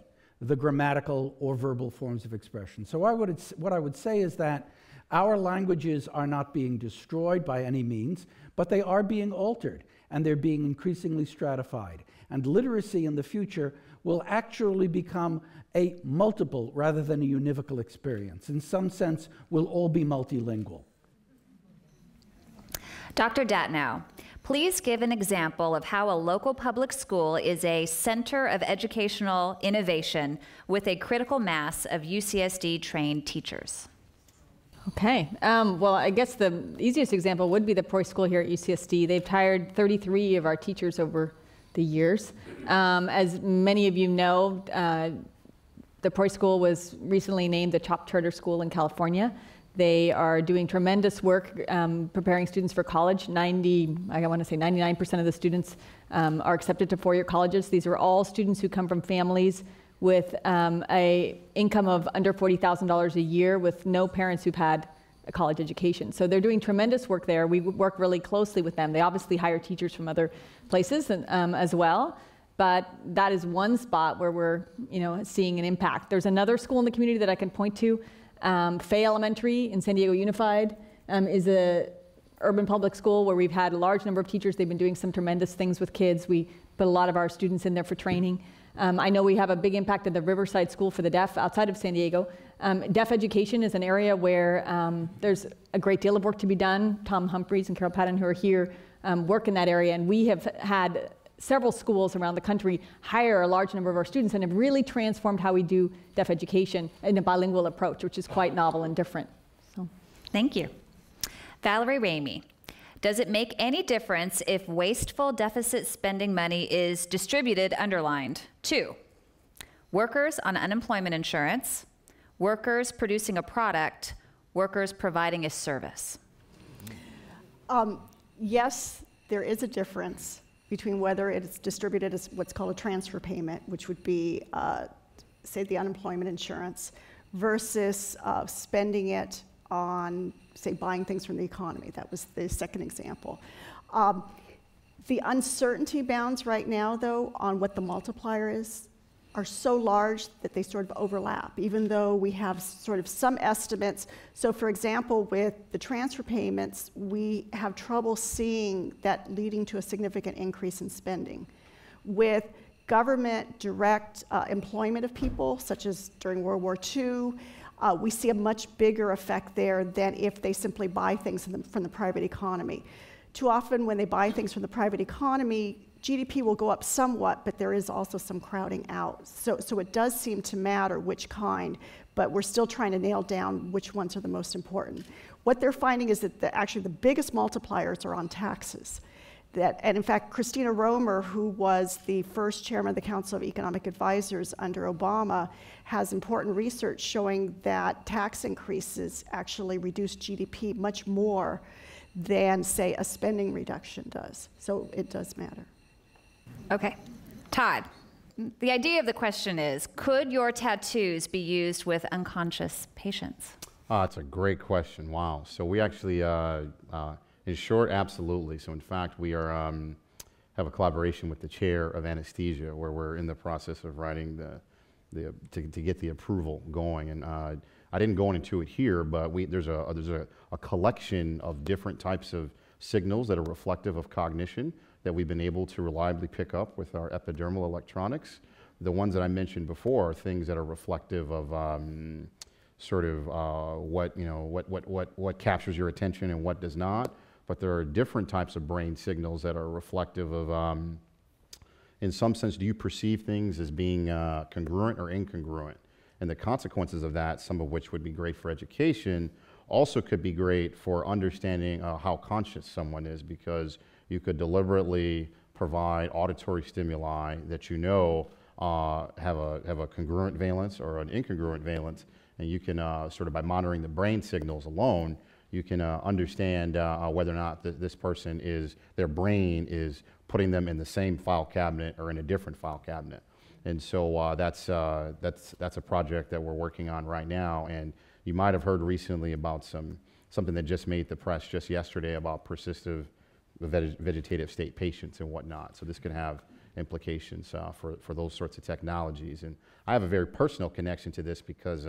the grammatical or verbal forms of expression. So what I would say is that our languages are not being destroyed by any means, but they are being altered, and they're being increasingly stratified. And literacy in the future will actually become a multiple rather than a univocal experience. In some sense, we'll all be multilingual. Dr. Datnow, please give an example of how a local public school is a center of educational innovation with a critical mass of UCSD-trained teachers. Okay. Well, I guess the easiest example would be the Preuss School here at UCSD. They've hired 33 of our teachers over the years. As many of you know, the Preuss School was recently named the top charter school in California. They are doing tremendous work preparing students for college. 99% of the students are accepted to four-year colleges. These are all students who come from families with an income of under $40,000 a year with no parents who've had a college education. So they're doing tremendous work there. We work really closely with them. They obviously hire teachers from other places and, as well. But that is one spot where we're seeing an impact. There's another school in the community that I can point to. Fay Elementary in San Diego Unified is an urban public school where we've had a large number of teachers. They've been doing some tremendous things with kids. We put a lot of our students in there for training. I know we have a big impact at the Riverside School for the Deaf outside of San Diego. Deaf education is an area where there's a great deal of work to be done. Tom Humphreys and Carol Patton, who are here, work in that area, and we have had several schools around the country hire a large number of our students and have really transformed how we do deaf education in a bilingual approach, which is quite novel and different. So. Thank you. Valerie Ramey, does it make any difference if wasteful deficit spending money is distributed, underlined, to workers on unemployment insurance, workers producing a product, workers providing a service? Yes, there is a difference between whether it's distributed as what's called a transfer payment, which would be, say, the unemployment insurance, versus spending it on, say, buying things from the economy. That was the second example. The uncertainty bounds right now, though, on what the multiplier is are so large that they sort of overlap, even though we have sort of some estimates. So for example, with the transfer payments, we have trouble seeing that leading to a significant increase in spending. With government direct employment of people, such as during World War II, we see a much bigger effect there than if they simply buy things from the private economy. Too often when they buy things from the private economy, GDP will go up somewhat, but there is also some crowding out. So it does seem to matter which kind, but we're still trying to nail down which ones are the most important. What they're finding is that actually the biggest multipliers are on taxes. And in fact, Christina Romer, who was the first chairman of the Council of Economic Advisors under Obama, has important research showing that tax increases actually reduce GDP much more than, say, a spending reduction does. So it does matter. Okay. Todd, the idea of the question is, could your tattoos be used with unconscious patients? Oh, that's a great question. Wow. So we actually, in short, absolutely. So in fact, we are, have a collaboration with the chair of anesthesia where we're in the process of writing to get the approval going. And I didn't go into it here, but there's a collection of different types of signals that are reflective of cognition that we've been able to reliably pick up with our epidermal electronics. The ones that I mentioned before are things that are reflective of sort of what captures your attention and what does not. But there are different types of brain signals that are reflective of, in some sense, do you perceive things as being congruent or incongruent? And the consequences of that, some of which would be great for education, also could be great for understanding how conscious someone is, because you could deliberately provide auditory stimuli that you know have a congruent valence or an incongruent valence, and you can sort of by monitoring the brain signals alone, you can understand whether or not this person is, their brain is putting them in the same file cabinet or in a different file cabinet. And so that's a project that we're working on right now. And you might have heard recently about something that just made the press just yesterday about persistent vegetative state patients and whatnot. So this could have implications for those sorts of technologies. And I have a very personal connection to this because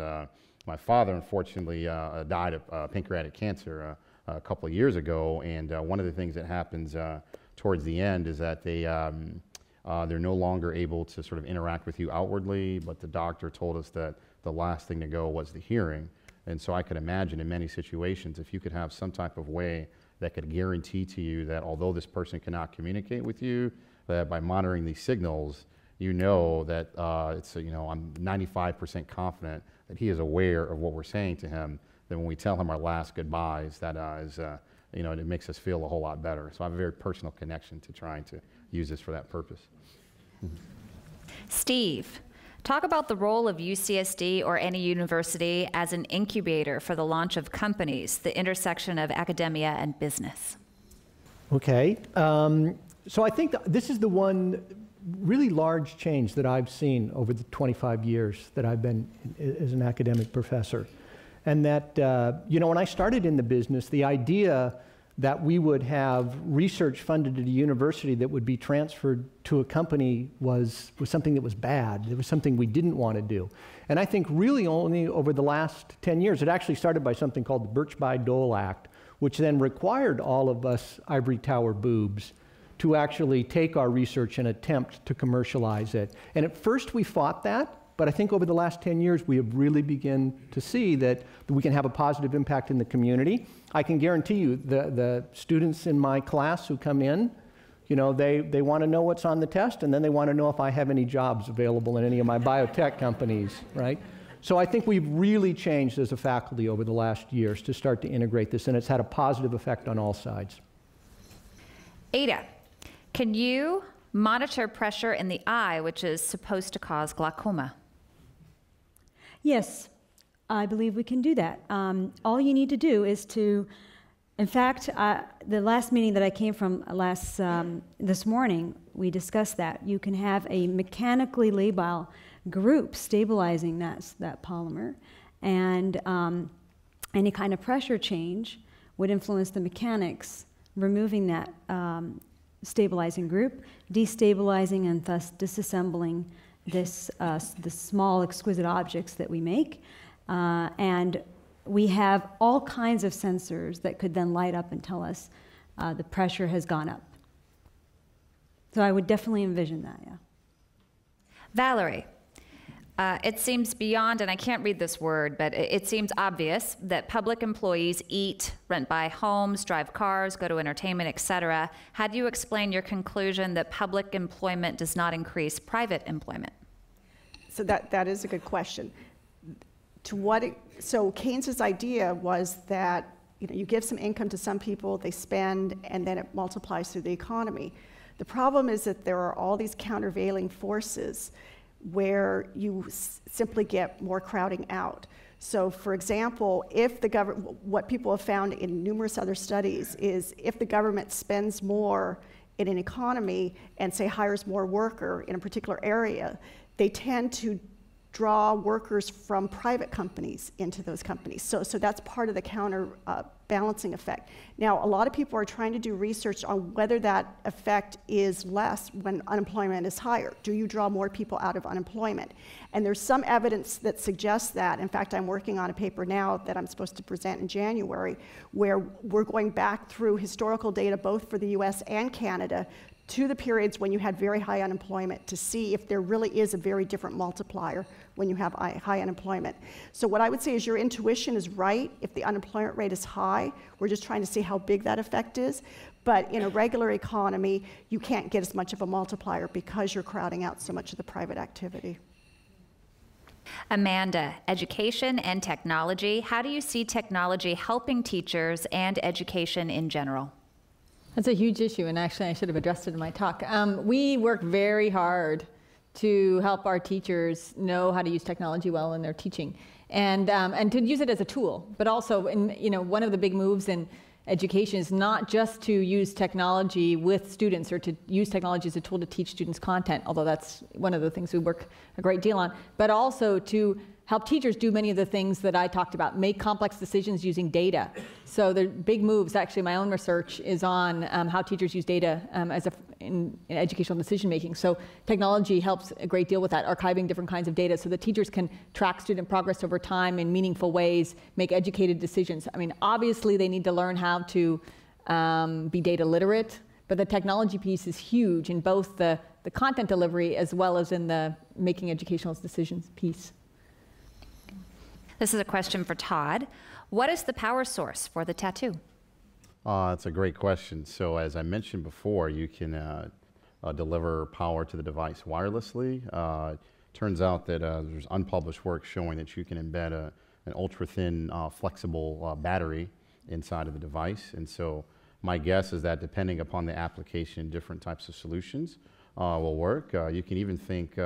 my father, unfortunately, died of pancreatic cancer a couple of years ago, and one of the things that happens towards the end is that they, they're no longer able to sort of interact with you outwardly, but the doctor told us that the last thing to go was the hearing. And so I could imagine in many situations, if you could have some type of way that could guarantee to you that although this person cannot communicate with you, that by monitoring these signals, you know that it's, you know, I'm 95% confident that he is aware of what we're saying to him, then when we tell him our last goodbyes, that is, you know, it makes us feel a whole lot better. So I have a very personal connection to trying to use this for that purpose. Steve, talk about the role of UCSD or any university as an incubator for the launch of companies, the intersection of academia and business. Okay, so I think this is the one really large change that I've seen over the 25 years that I've been as an academic professor. And that, you know, when I started in the business, the idea that we would have research funded at a university that would be transferred to a company was something that was bad. It was something we didn't want to do. And I think really only over the last 10 years, it actually started by something called the Birch Bayh Dole Act, which then required all of us ivory tower boobs to actually take our research and attempt to commercialize it. And at first we fought that, but I think over the last 10 years, we have really begun to see that we can have a positive impact in the community. I can guarantee you the students in my class who come in, you know, they want to know what's on the test, and then they want to know if I have any jobs available in any of my biotech companies, right? So I think we've really changed as a faculty over the last years to start to integrate this, and it's had a positive effect on all sides. Ada, can you monitor pressure in the eye, which is supposed to cause glaucoma? Yes, I believe we can do that. All you need to do is to, in fact, the last meeting that I came from last, this morning, we discussed that. You can have a mechanically labile group stabilizing that polymer, and any kind of pressure change would influence the mechanics, removing that stabilizing group, destabilizing and thus disassembling this, the small exquisite objects that we make, and we have all kinds of sensors that could then light up and tell us the pressure has gone up. So I would definitely envision that, yeah. Valerie, it seems beyond, and I can't read this word, but it seems obvious that public employees eat, rent buy homes, drive cars, go to entertainment, etc. How do you explain your conclusion that public employment does not increase private employment? So that is a good question. So Keynes's idea was that, you know, you give some income to some people, they spend, and then it multiplies through the economy. The problem is that there are all these countervailing forces where you simply get more crowding out. So for example, if the government, what people have found in numerous other studies is if the government spends more in an economy and say hires more worker in a particular area, they tend to draw workers from private companies into those companies. So that's part of the counterbalancing effect. Now, a lot of people are trying to do research on whether that effect is less when unemployment is higher. Do you draw more people out of unemployment? And there's some evidence that suggests that. In fact, I'm working on a paper now that I'm supposed to present in January, where we're going back through historical data, both for the US and Canada, to the periods when you had very high unemployment to see if there really is a very different multiplier when you have high unemployment. So what I would say is your intuition is right. If the unemployment rate is high, we're just trying to see how big that effect is. But in a regular economy, you can't get as much of a multiplier because you're crowding out so much of the private activity. Amanda, education and technology. How do you see technology helping teachers and education in general? That's a huge issue, and actually I should have addressed it in my talk. We work very hard to help our teachers know how to use technology well in their teaching, and to use it as a tool. But also, you know, one of the big moves in education is not just to use technology with students or to use technology as a tool to teach students content, although that's one of the things we work a great deal on, but also to help teachers do many of the things that I talked about, make complex decisions using data. So the big moves, actually my own research is on how teachers use data in educational decision making. So technology helps a great deal with that, archiving different kinds of data so that teachers can track student progress over time in meaningful ways, make educated decisions. I mean, obviously they need to learn how to be data literate, but the technology piece is huge in both the content delivery as well as in the making educational decisions piece. This is a question for Todd. What is the power source for the tattoo? That's a great question. So as I mentioned before, you can deliver power to the device wirelessly. Turns out that there's unpublished work showing that you can embed an ultra-thin flexible battery inside of the device. And so my guess is that depending upon the application, different types of solutions will work. You can even think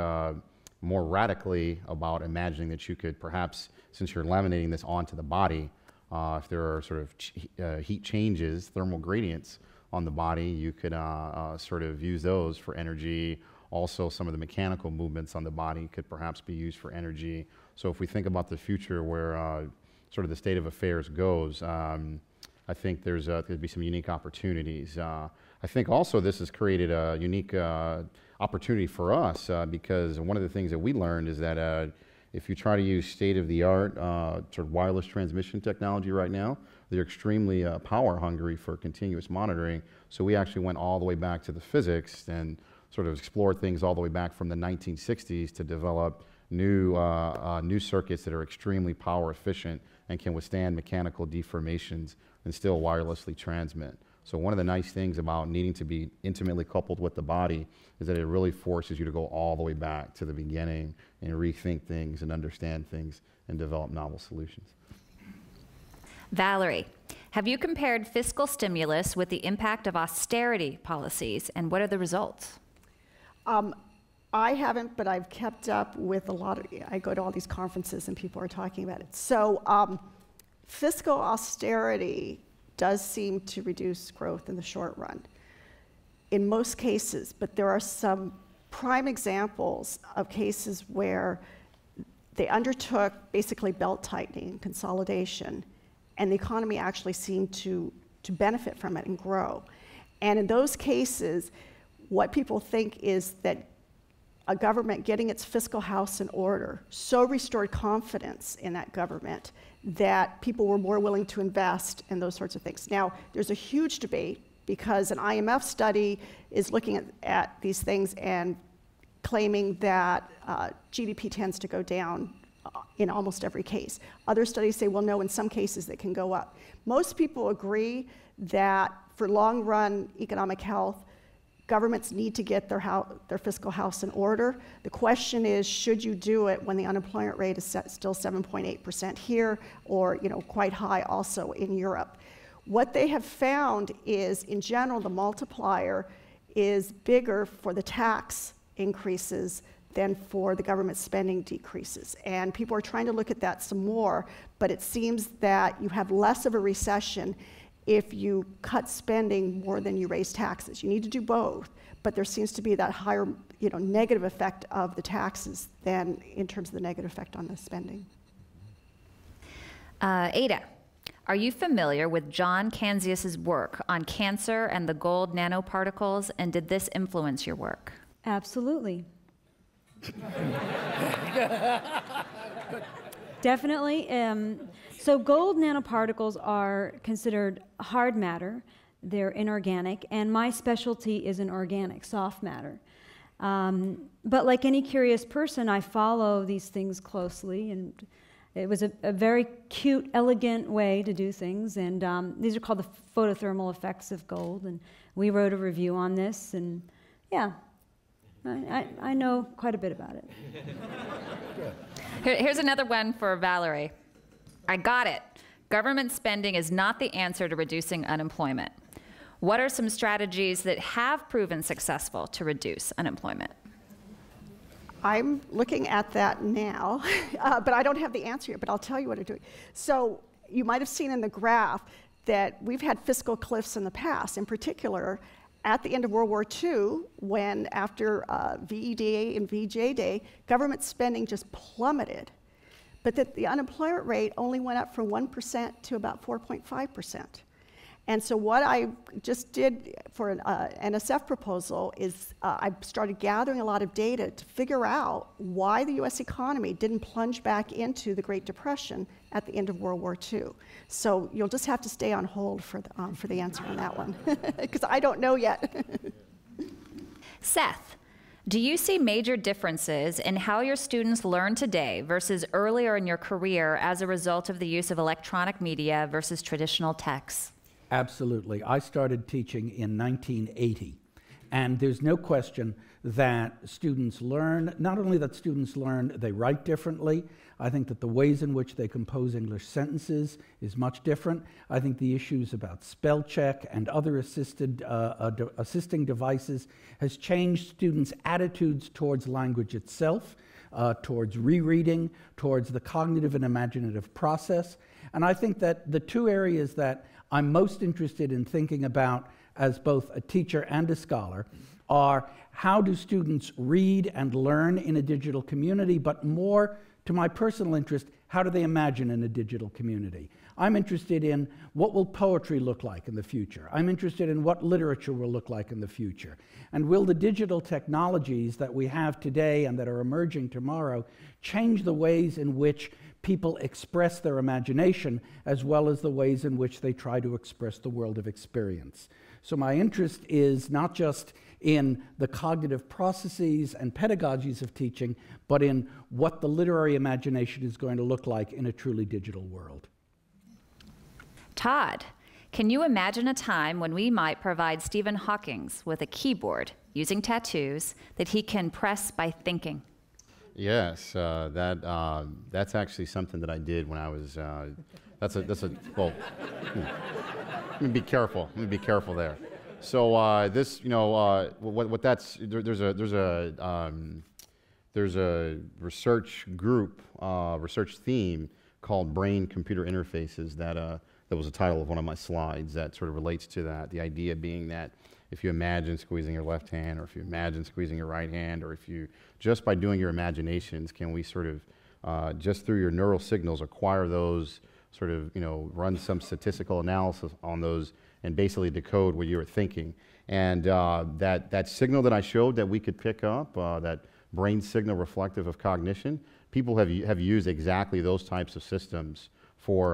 more radically about imagining that you could perhaps, since you're laminating this onto the body, if there are sort of heat changes, thermal gradients on the body, you could sort of use those for energy. Also, some of the mechanical movements on the body could perhaps be used for energy. So if we think about the future where sort of the state of affairs goes, I think there's could be some unique opportunities. I think also this has created a unique opportunity for us because one of the things that we learned is that if you try to use state-of-the-art sort of wireless transmission technology right now, they're extremely power hungry for continuous monitoring. So we actually went all the way back to the physics and sort of explored things all the way back from the 1960s to develop new, new circuits that are extremely power efficient and can withstand mechanical deformations and still wirelessly transmit. So one of the nice things about needing to be intimately coupled with the body is that it really forces you to go all the way back to the beginning and rethink things and understand things and develop novel solutions. Valerie, have you compared fiscal stimulus with the impact of austerity policies, and what are the results? I haven't, but I've kept up with a lot of, I go to all these conferences and people are talking about it. So fiscal austerity does seem to reduce growth in the short run in most cases, but there are some prime examples of cases where they undertook basically belt tightening and consolidation, and the economy actually seemed to benefit from it and grow. And in those cases, what people think is that a government getting its fiscal house in order so restored confidence in that government that people were more willing to invest in those sorts of things. Now, there's a huge debate because an IMF study is looking at these things and claiming that GDP tends to go down in almost every case. Other studies say, well, no, in some cases it can go up. Most people agree that for long-run economic health, governments need to get their fiscal house in order. The question is, should you do it when the unemployment rate is still 7.8% here, or quite high also in Europe? What they have found is, in general, the multiplier is bigger for the tax increases than for the government spending decreases. And people are trying to look at that some more, but it seems that you have less of a recession if you cut spending more than you raise taxes. You need to do both, but there seems to be that higher negative effect of the taxes than in terms of the negative effect on the spending. Ada, are you familiar with John Kanzias's work on cancer and the gold nanoparticles, and did this influence your work? Absolutely. Definitely. So gold nanoparticles are considered hard matter. They're inorganic, and my specialty is an organic, soft matter. But like any curious person, I follow these things closely, and it was a very cute, elegant way to do things, and these are called the photothermal effects of gold, and we wrote a review on this, and yeah. I know quite a bit about it. Here's another one for Valerie. I got it. Government spending is not the answer to reducing unemployment. What are some strategies that have proven successful to reduce unemployment? I'm looking at that now, but I don't have the answer yet, but I'll tell you what I'm doing. So you might have seen in the graph that we've had fiscal cliffs in the past, in particular, at the end of World War II, when after VE Day and VJ Day, government spending just plummeted. but that the unemployment rate only went up from 1% to about 4.5%. And so what I just did for an NSF proposal is I started gathering a lot of data to figure out why the US economy didn't plunge back into the Great Depression at the end of World War II. So you'll just have to stay on hold for the answer on that one, because I don't know yet. Seth, do you see major differences in how your students learn today versus earlier in your career as a result of the use of electronic media versus traditional texts? Absolutely. I started teaching in 1980, and there's no question that students learn, not only that students learn, they write differently. I think that the ways in which they compose English sentences is much different. I think the issues about spell check and other assisting devices has changed students' attitudes towards language itself, towards rereading, towards the cognitive and imaginative process. And I think that the two areas that I'm most interested in thinking about as both a teacher and a scholar are how do students read and learn in a digital community, but more to my personal interest, how do they imagine in a digital community? I'm interested in what will poetry look like in the future? I'm interested in what literature will look like in the future? And will the digital technologies that we have today and that are emerging tomorrow change the ways in which people express their imagination, as well as the ways in which they try to express the world of experience? So my interest is not just in the cognitive processes and pedagogies of teaching, but in what the literary imagination is going to look like in a truly digital world. Todd, can you imagine a time when we might provide Stephen Hawking with a keyboard using tattoos that he can press by thinking? Yes, that's actually something that I did when I was, well, let me be careful, there. So this, you know, what that's, there's a research group, research theme called Brain-Computer Interfaces that, that was the title of one of my slides that sort of relates to that, the idea being that if you imagine squeezing your left hand, or if you imagine squeezing your right hand, or if you, just by doing your imaginations, can we sort of, just through your neural signals, acquire those, sort of, you know, run some statistical analysis on those, and basically decode what you were thinking. And that signal that I showed that we could pick up, that brain signal reflective of cognition, people have used exactly those types of systems for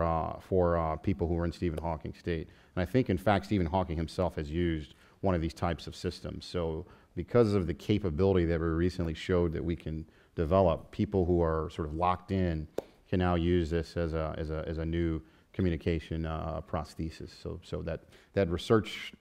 people who are in Stephen Hawking state. And I think, in fact, Stephen Hawking himself has used one of these types of systems. So because of the capability that we recently showed that we can develop, people who are sort of locked in can now use this as a new communication prosthesis. So that research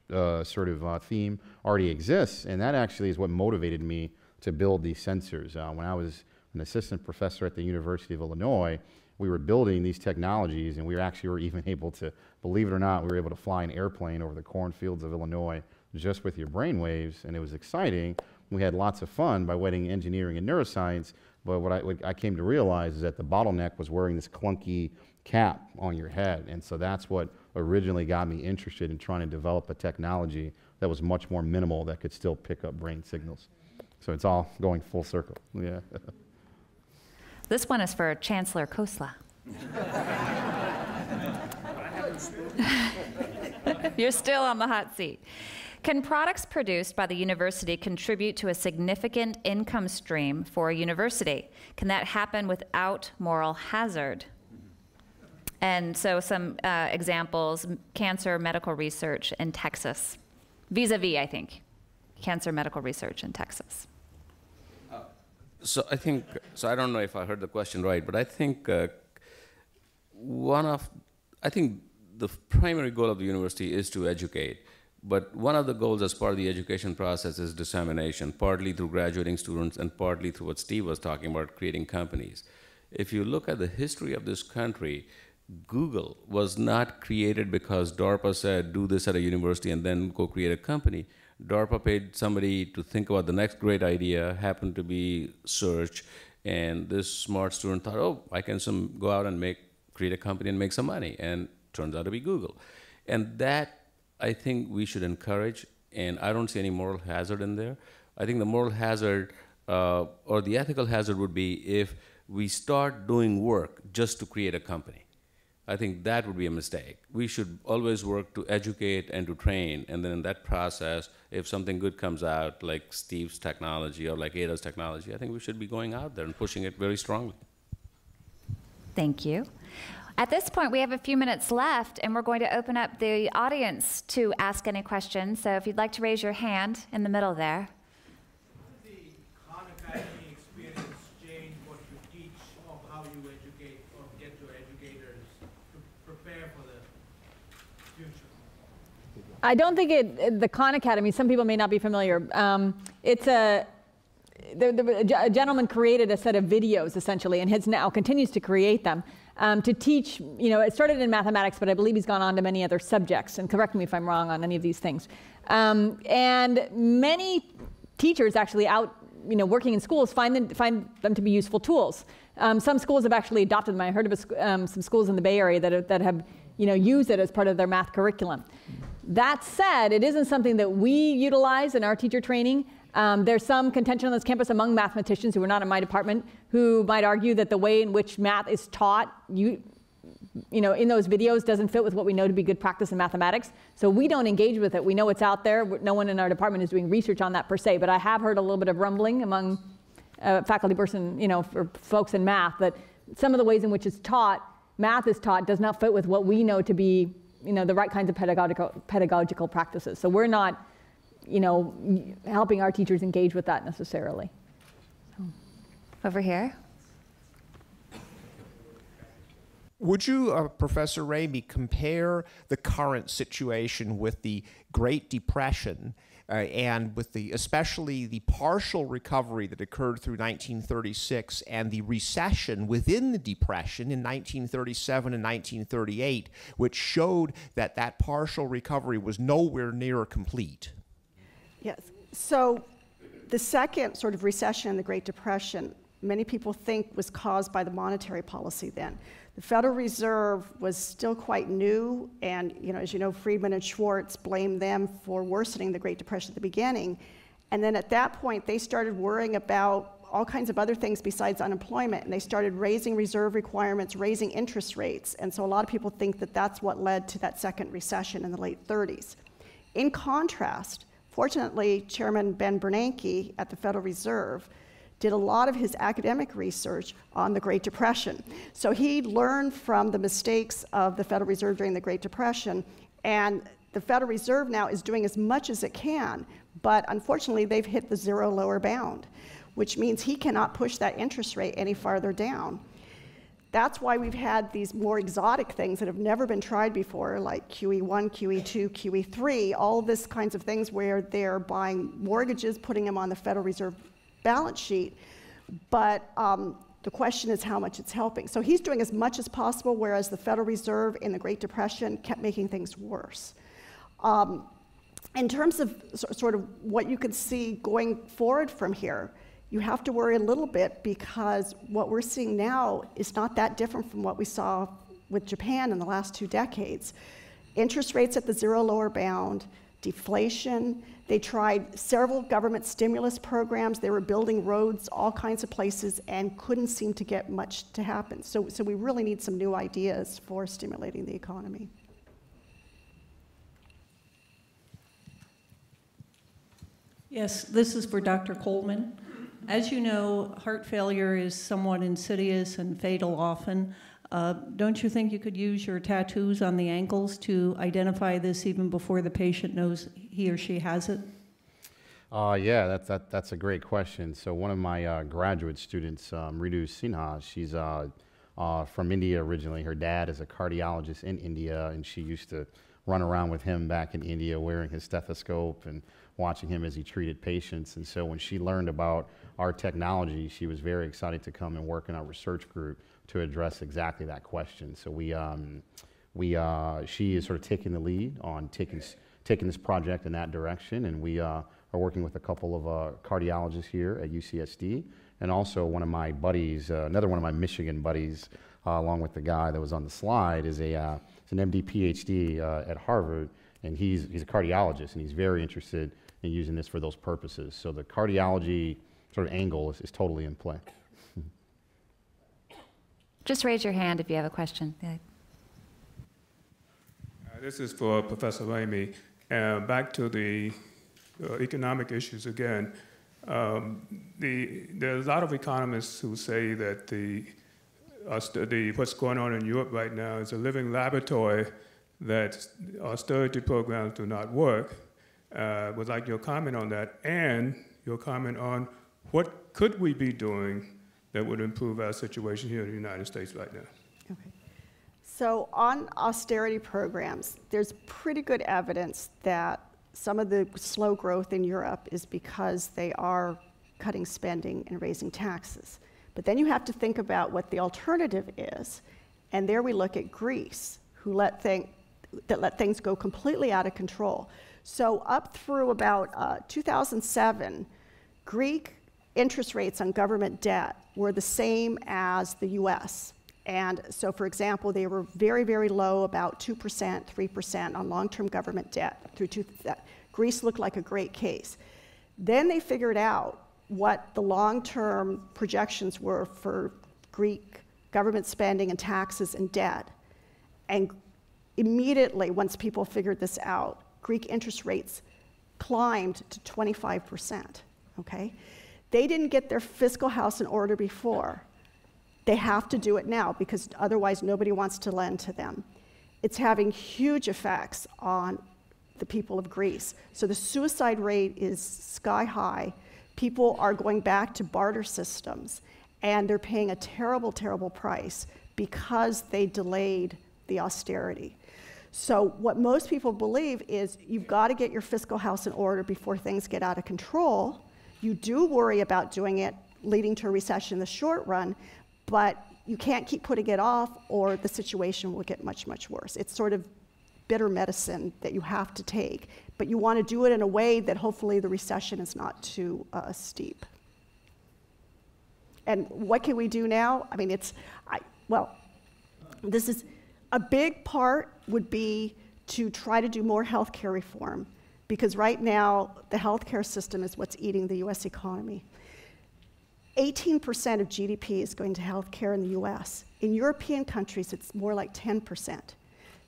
sort of theme already exists, and that actually is what motivated me to build these sensors. When I was an assistant professor at the University of Illinois, we were building these technologies, and we actually were even able to, believe it or not, we were able to fly an airplane over the cornfields of Illinois just with your brain waves, and it was exciting. We had lots of fun by wedding engineering and neuroscience, but what I came to realize is that the bottleneck was wearing this clunky cap on your head, and so that's what originally got me interested in trying to develop a technology that was much more minimal that could still pick up brain signals. So it's all going full circle, yeah. This one is for Chancellor Khosla. You're still on the hot seat. Can products produced by the university contribute to a significant income stream for a university? Can that happen without moral hazard? And so some examples, cancer medical research in Texas. Vis-a-vis, I think, cancer medical research in Texas. So I don't know if I heard the question right, but I think I think the primary goal of the university is to educate, but one of the goals as part of the education process is dissemination, partly through graduating students and partly through what Steve was talking about, creating companies. If you look at the history of this country, Google was not created because DARPA said, do this at a university and then go create a company. DARPA paid somebody to think about the next great idea, happened to be search, and this smart student thought, oh, I can go out and create a company and make some money, and turns out to be Google. And that, I think, we should encourage, and I don't see any moral hazard in there. I think the moral hazard, or the ethical hazard would be if we start doing work just to create a company. I think that would be a mistake. We should always work to educate and to train, and then in that process, if something good comes out, like Steve's technology or like Ada's technology, I think we should be going out there and pushing it very strongly. Thank you. At this point, we have a few minutes left, and we're going to open up the audience to ask any questions. So if you'd like to raise your hand in the middle there. How does the Hanukkah experience change what you teach of how you educate or get your educators to prepare for the future? I don't think the Khan Academy, some people may not be familiar. A gentleman created a set of videos, essentially, and has now continues to create them. To teach, you know, it started in mathematics, but I believe he's gone on to many other subjects, and correct me if I'm wrong on any of these things. And many teachers actually out, you know, working in schools find them to be useful tools. Some schools have actually adopted them. I heard of some schools in the Bay Area that have, you know, used it as part of their math curriculum. That said, it isn't something that we utilize in our teacher training. There's some contention on this campus among mathematicians who are not in my department who might argue that the way in which math is taught in those videos doesn't fit with what we know to be good practice in mathematics. So we don't engage with it. We know it's out there. No one in our department is doing research on that per se, but I have heard a little bit of rumbling among faculty person, you know, for folks in math that some of the ways in which it's taught, math is taught, does not fit with what we know to be, you know, the right kinds of pedagogical practices. So we're not, you know, helping our teachers engage with that necessarily. So. Over here. Would you, Professor Ramey, compare the current situation with the Great Depression and with the, especially the partial recovery that occurred through 1936 and the recession within the Depression in 1937 and 1938, which showed that that partial recovery was nowhere near complete? Yes. So the second sort of recession in the Great Depression, many people think was caused by the monetary policy then. The Federal Reserve was still quite new, and you know, as you know, Friedman and Schwartz blamed them for worsening the Great Depression at the beginning. And then at that point, they started worrying about all kinds of other things besides unemployment, and they started raising reserve requirements, raising interest rates. And so a lot of people think that that's what led to that second recession in the late 30s. In contrast, fortunately, Chairman Ben Bernanke at the Federal Reserve did a lot of his academic research on the Great Depression. So he learned from the mistakes of the Federal Reserve during the Great Depression, and the Federal Reserve now is doing as much as it can, but unfortunately they've hit the zero lower bound, which means he cannot push that interest rate any farther down. That's why we've had these more exotic things that have never been tried before, like QE1, QE2, QE3, all this kinds of things where they're buying mortgages, putting them on the Federal Reserve balance sheet. But the question is how much it's helping. So he's doing as much as possible, whereas the Federal Reserve in the Great Depression kept making things worse. In terms of sort of what you could see going forward from here, you have to worry a little bit because what we're seeing now is not that different from what we saw with Japan in the last 2 decades. Interest rates at the zero lower bound, deflation. They tried several government stimulus programs. They were building roads, all kinds of places, and couldn't seem to get much to happen. So we really need some new ideas for stimulating the economy. Yes, this is for Dr. Coleman. As you know, heart failure is somewhat insidious and fatal often. Don't you think you could use your tattoos on the ankles to identify this even before the patient knows he or she has it? Yeah, that's a great question. So one of my graduate students, Ritu Sinha, she's from India originally. Her dad is a cardiologist in India, and she used to run around with him back in India wearing his stethoscope and watching him as he treated patients. And so when she learned about our technology, she was very excited to come and work in our research group to address exactly that question. So she is sort of taking the lead on taking this project in that direction. And we are working with a couple of cardiologists here at UCSD. And also one of my buddies, another one of my Michigan buddies, along with the guy that was on the slide, is an MD, PhD at Harvard. And he's a cardiologist, and he's very interested in using this for those purposes. So the cardiology sort of angle is totally in play. Just raise your hand if you have a question. Yeah. This is for Professor Ramey. Back to the economic issues again. There are a lot of economists who say that what's going on in Europe right now is a living laboratory, that austerity programs do not work. I would like your comment on that, and your comment on what could we be doing that would improve our situation here in the United States right now. Okay. So on austerity programs, there's pretty good evidence that some of the slow growth in Europe is because they are cutting spending and raising taxes. But then you have to think about what the alternative is, and there we look at Greece, who let things go completely out of control. So up through about 2007, Greek interest rates on government debt were the same as the US. And so, for example, they were very, very low, about 2%, 3% on long-term government debt. Greece looked like a great case. Then they figured out what the long-term projections were for Greek government spending and taxes and debt. And immediately, once people figured this out, Greek interest rates climbed to 25%, okay? They didn't get their fiscal house in order before. They have to do it now, because otherwise nobody wants to lend to them. It's having huge effects on the people of Greece. So the suicide rate is sky high. People are going back to barter systems, and they're paying a terrible, terrible price because they delayed the austerity. So what most people believe is you've got to get your fiscal house in order before things get out of control. You do worry about doing it, leading to a recession in the short run, but you can't keep putting it off, or the situation will get much, much worse. It's sort of bitter medicine that you have to take, but you want to do it in a way that hopefully the recession is not too steep. And what can we do now? I mean, well, this is a big part would be to try to do more healthcare reform, because right now the healthcare system is what's eating the US economy. 18% of GDP is going to healthcare in the US. In European countries, it's more like 10%.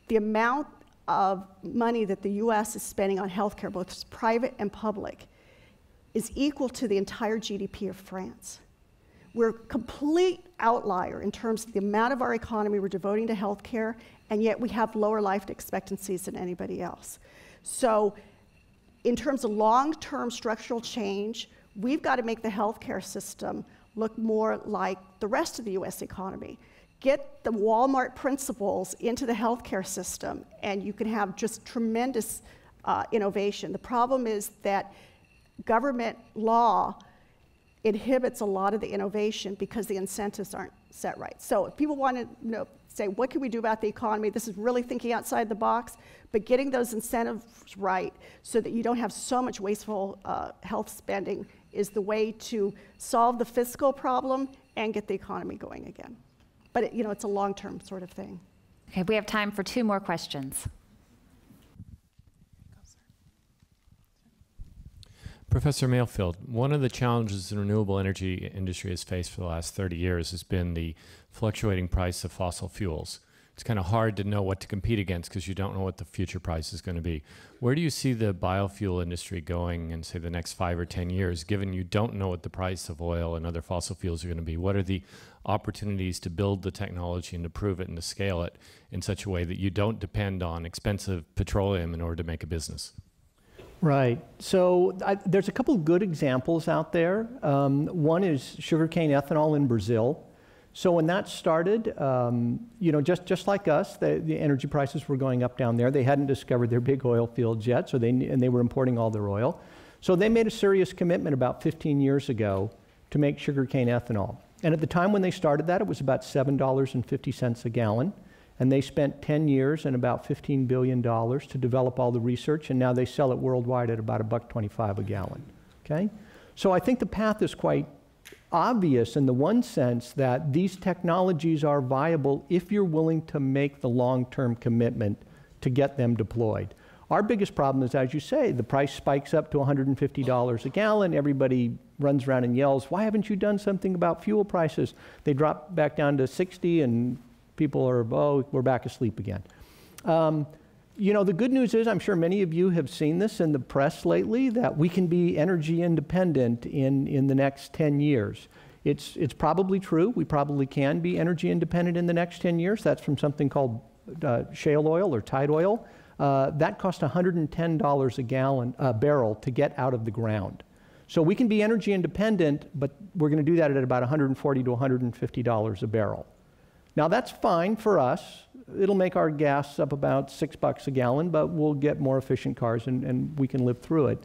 The amount of money that the US is spending on healthcare, both private and public, is equal to the entire GDP of France. We're a complete outlier in terms of the amount of our economy we're devoting to healthcare, and yet we have lower life expectancies than anybody else. So in terms of long-term structural change, we've got to make the healthcare system look more like the rest of the US economy. Get the Walmart principles into the healthcare system, and you can have just tremendous innovation. The problem is that government law inhibits a lot of the innovation because the incentives aren't set right. So if people want to say, what can we do about the economy? This is really thinking outside the box, but getting those incentives right so that you don't have so much wasteful health spending is the way to solve the fiscal problem and get the economy going again. But it, it's a long-term sort of thing. Okay, we have time for 2 more questions. Professor Mayfield, one of the challenges the renewable energy industry has faced for the last 30 years has been the fluctuating price of fossil fuels. It's kind of hard to know what to compete against because you don't know what the future price is going to be. Where do you see the biofuel industry going in, say, the next 5 or 10 years, given you don't know what the price of oil and other fossil fuels are going to be? What are the opportunities to build the technology and to prove it and to scale it in such a way that you don't depend on expensive petroleum in order to make a business? Right. So there's a couple of good examples out there. One is sugarcane ethanol in Brazil. So when that started, just like us, the energy prices were going up down there. They hadn't discovered their big oil fields yet, so they were importing all their oil. So they made a serious commitment about 15 years ago to make sugarcane ethanol. And at the time when they started that, it was about $7.50 a gallon. And they spent 10 years and about $15 billion to develop all the research, and now they sell it worldwide at about $1.25 a gallon, okay? So I think the path is quite obvious in the one sense that these technologies are viable if you're willing to make the long-term commitment to get them deployed. Our biggest problem is, as you say, the price spikes up to $150 a gallon. Everybody runs around and yells, why haven't you done something about fuel prices? They drop back down to 60 and people are, oh, we're back asleep again. You know, the good news is, I'm sure many of you have seen this in the press lately, that we can be energy independent in the next 10 years. It's probably true. We probably can be energy independent in the next 10 years. That's from something called shale oil or tide oil. That cost $110 a barrel to get out of the ground. So we can be energy independent, but we're going to do that at about $140 to $150 a barrel. Now that's fine for us. It'll make our gas up about $6 a gallon, but we'll get more efficient cars and we can live through it.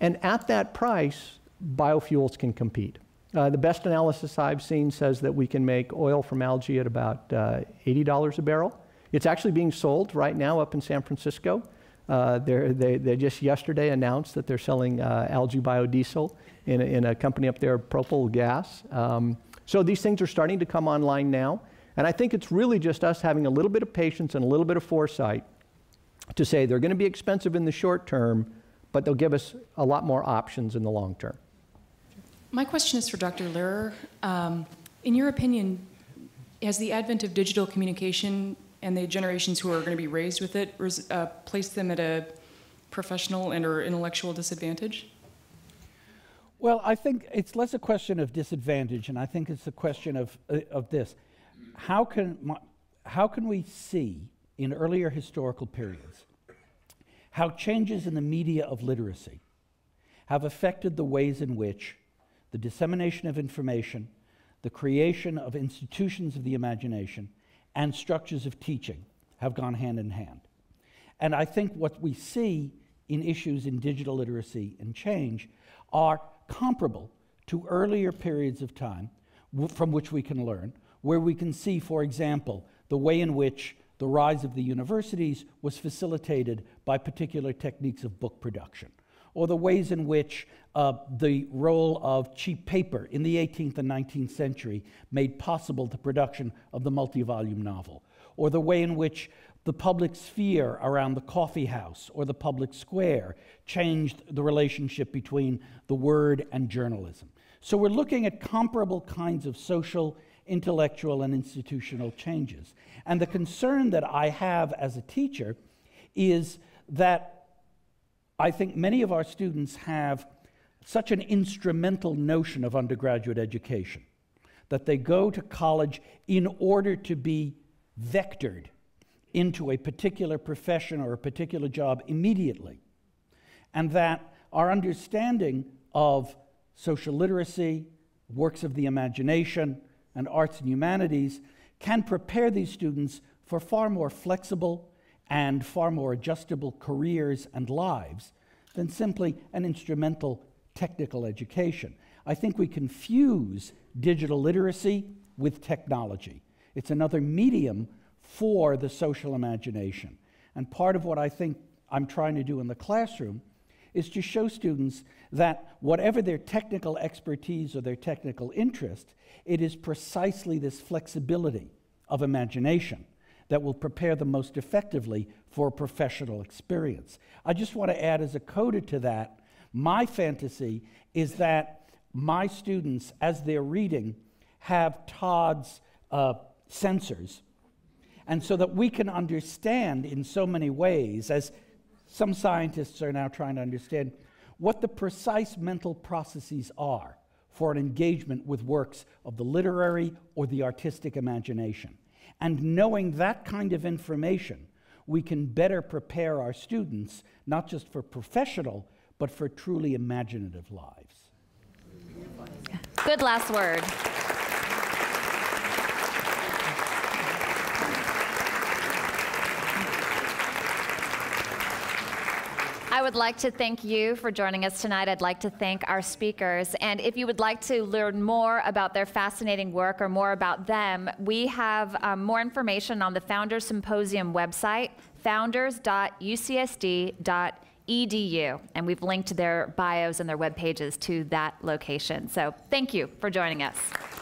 And at that price, biofuels can compete. The best analysis I've seen says that we can make oil from algae at about $80 a barrel. It's actually being sold right now up in San Francisco. They just yesterday announced that they're selling algae biodiesel in a company up there, Propel Gas. So these things are starting to come online now. And I think it's really just us having a little bit of patience and a little bit of foresight to say they're going to be expensive in the short term, but they'll give us a lot more options in the long term. My question is for Dr. Lerer. In your opinion, has the advent of digital communication and the generations who are going to be raised with it placed them at a professional and or intellectual disadvantage? Well, I think it's less a question of disadvantage, and I think it's a question of this. How can we see in earlier historical periods how changes in the media of literacy have affected the ways in which the dissemination of information, the creation of institutions of the imagination, and structures of teaching have gone hand in hand? And I think what we see in issues in digital literacy and change are comparable to earlier periods of time from which we can learn, where we can see, for example, the way in which the rise of the universities was facilitated by particular techniques of book production, or the ways in which the role of cheap paper in the 18th and 19th century made possible the production of the multi-volume novel, or the way in which the public sphere around the coffee house or the public square changed the relationship between the word and journalism. So we're looking at comparable kinds of social, intellectual, and institutional changes. And the concern that I have as a teacher is that I think many of our students have such an instrumental notion of undergraduate education, that they go to college in order to be vectored into a particular profession or a particular job immediately, and that our understanding of social literacy, works of the imagination, and arts and humanities can prepare these students for far more flexible and far more adjustable careers and lives than simply an instrumental technical education. I think we confuse digital literacy with technology. It's another medium for the social imagination. And part of what I think I'm trying to do in the classroom is to show students that whatever their technical expertise or their technical interest, it is precisely this flexibility of imagination that will prepare them most effectively for professional experience. I just want to add as a coda to that, my fantasy is that my students, as they're reading, have Todd's sensors, and so that we can understand in so many ways, as some scientists are now trying to understand, what the precise mental processes are for an engagement with works of the literary or the artistic imagination. And knowing that kind of information, we can better prepare our students, not just for professional, but for truly imaginative lives. Good last word. I would like to thank you for joining us tonight. I'd like to thank our speakers. And if you would like to learn more about their fascinating work or more about them, we have more information on the Founders Symposium website, founders.ucsd.edu. And we've linked their bios and their web pages to that location. So thank you for joining us.